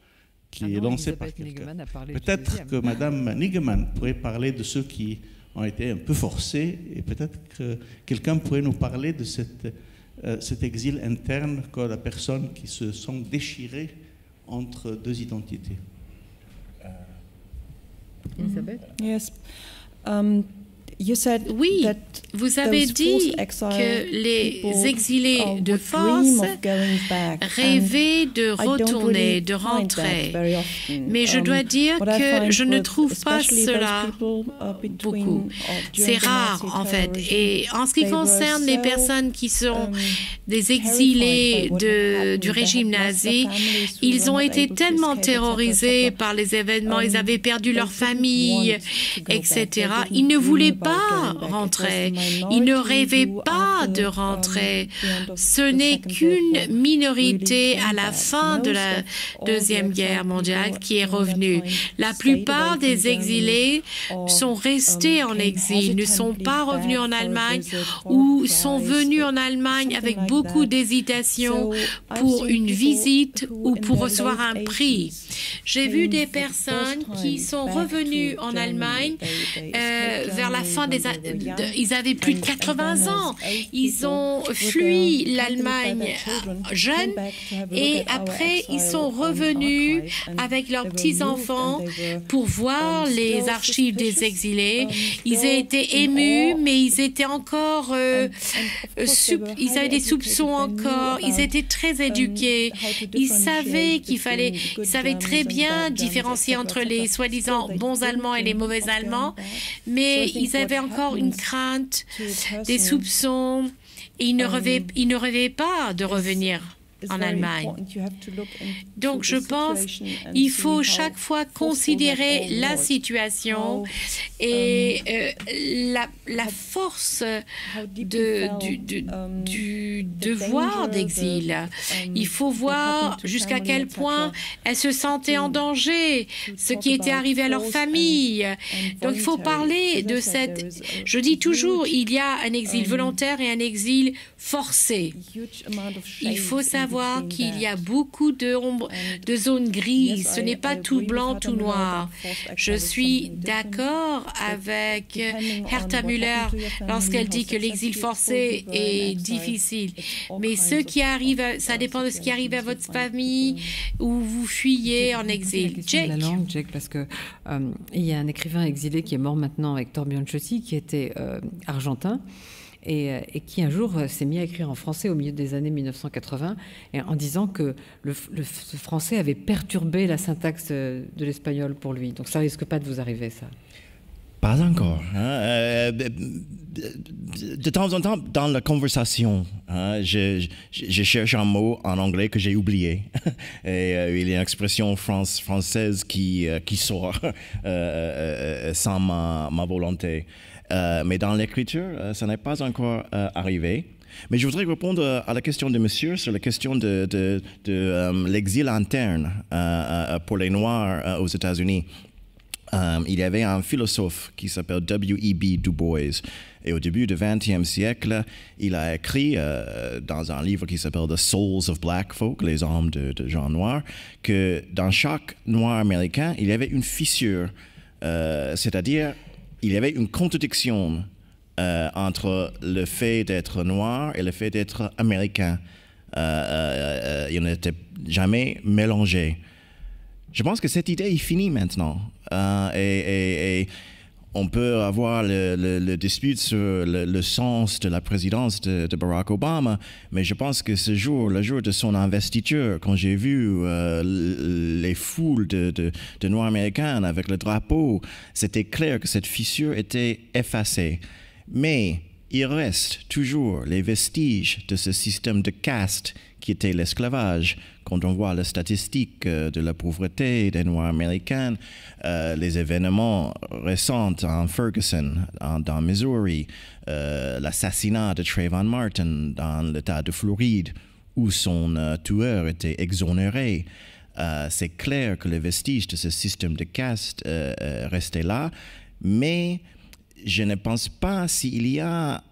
qui ah est non, lancé Elisabeth par quelqu'un. Peut-être que Madame Niggemann pourrait parler de ceux qui ont été un peu forcés, et peut-être que quelqu'un pourrait nous parler de cette... Euh, cet exil interne que la personne qui se sent déchirée entre deux identités. Elisabeth? Yes. Um, you said oui, that vous avez dit que les exilés de force rêvaient de retourner, really de rentrer. Mais je dois dire um, que je ne trouve pas cela people, uh, beaucoup. C'est rare, en fait. Et en ce qui concerne so, les personnes qui sont um, des exilés de, du régime nazi, ils ont été tellement terrorisés par les événements, um, ils avaient perdu leur famille, et cetera. Ils ne voulaient pas rentrer. Ils ne rêvaient pas de rentrer. Ce n'est qu'une minorité à la fin de la Deuxième Guerre mondiale qui est revenue. La plupart des exilés sont restés en exil, ne sont pas revenus en Allemagne ou sont venus en Allemagne avec beaucoup d'hésitation pour une visite ou pour recevoir un prix. J'ai vu des personnes qui sont revenues en Allemagne euh, vers la fin des années. Ils avaient plus de quatre-vingts ans. Ils ont fui l'Allemagne jeune et après, ils sont revenus avec leurs petits-enfants pour voir les archives des exilés. Ils étaient émus, mais ils étaient encore... Euh, ils avaient des soupçons encore. Ils étaient très éduqués. Ils savaient qu'il fallait... Ils savaient très bien différencier entre les soi-disant bons Allemands et les mauvais Allemands, mais ils avaient encore une crainte, des soupçons, et ils ne rêvaient, ils ne rêvaient pas de revenir en Allemagne. Donc, je pense qu'il faut chaque fois considérer la situation et euh, la, la force de, du, du, du devoir d'exil. Il faut voir jusqu'à quel point elles se sentaient en danger, ce qui était arrivé à leur famille. Donc, il faut parler de cette... Je dis toujours, il y a un exil volontaire et un exil forcé. Il faut savoir qu'il y a beaucoup de, ombre, de zones grises. Ce n'est pas tout blanc, tout noir. Je suis d'accord avec Herta Müller lorsqu'elle dit que l'exil forcé est difficile. Mais ce qui arrive, ça dépend de ce qui arrive à votre famille où vous fuyez en exil. Jake. La langue, Jake, parce que euh, il y a un écrivain exilé qui est mort maintenant, Hector Bianchetti, qui était euh, argentin. Et, et qui un jour s'est mis à écrire en français au milieu des années mille neuf cent quatre-vingts et en disant que le, le français avait perturbé la syntaxe de l'espagnol pour lui. Donc ça risque pas de vous arriver, ça? Pas encore. Hein. Euh, de temps en temps, dans la conversation, hein, je, je, je cherche un mot en anglais que j'ai oublié. Et euh, il y a une expression france, française qui, euh, qui sort euh, sans ma, ma volonté. Euh, mais dans l'écriture, euh, ça n'est pas encore euh, arrivé. Mais je voudrais répondre à la question de monsieur sur la question de, de, de euh, l'exil interne euh, pour les Noirs euh, aux États-Unis. Euh, il y avait un philosophe qui s'appelle W E B Du Bois. Et au début du vingtième siècle, il a écrit euh, dans un livre qui s'appelle The Souls of Black Folk, les âmes de, de gens noirs, que dans chaque noir américain, il y avait une fissure, euh, c'est-à-dire il y avait une contradiction euh, entre le fait d'être noir et le fait d'être américain. Euh, euh, euh, il n'était jamais mélangé. Je pense que cette idée est finie maintenant. Euh, et, et, et on peut avoir le, le, le dispute sur le, le sens de la présidence de, de Barack Obama, mais je pense que ce jour, le jour de son investiture, quand j'ai vu euh, les foules de, de, de Noirs américains avec le drapeau, c'était clair que cette fissure était effacée. Mais il reste toujours les vestiges de ce système de caste qui était l'esclavage. Quand on voit les statistiques de la pauvreté des Noirs américains, euh, les événements récents en Ferguson, en, dans Missouri, euh, l'assassinat de Trayvon Martin dans l'État de Floride, où son euh, tueur était exonéré, euh, c'est clair que les vestiges de ce système de caste euh, euh, restaient là, mais je ne pense pas s'il y a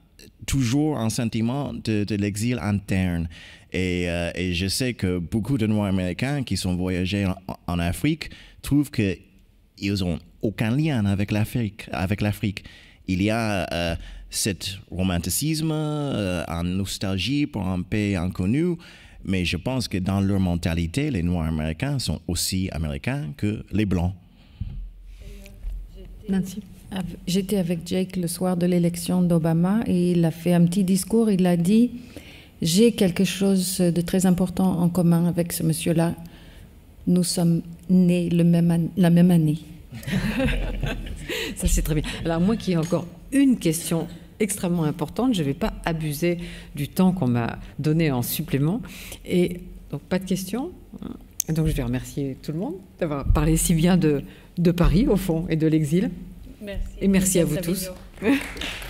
toujours un sentiment de, de l'exil interne. Et, euh, et je sais que beaucoup de Noirs américains qui sont voyagés en, en Afrique trouvent qu'ils n'ont aucun lien avec l'Afrique. Avec l'Afrique. Il y a euh, cet romanticisme, euh, une nostalgie pour un pays inconnu, mais je pense que dans leur mentalité, les Noirs américains sont aussi américains que les Blancs. Nancy. J'étais avec Jake le soir de l'élection d'Obama et il a fait un petit discours. Il a dit « J'ai quelque chose de très important en commun avec ce monsieur-là. Nous sommes nés le même la même année. » Ça, c'est très bien. Alors moi qui ai encore une question extrêmement importante, je ne vais pas abuser du temps qu'on m'a donné en supplément. Et donc pas de questions. Donc je vais remercier tout le monde d'avoir parlé si bien de, de Paris, au fond, et de l'exil. Merci. Et merci, merci à vous tous.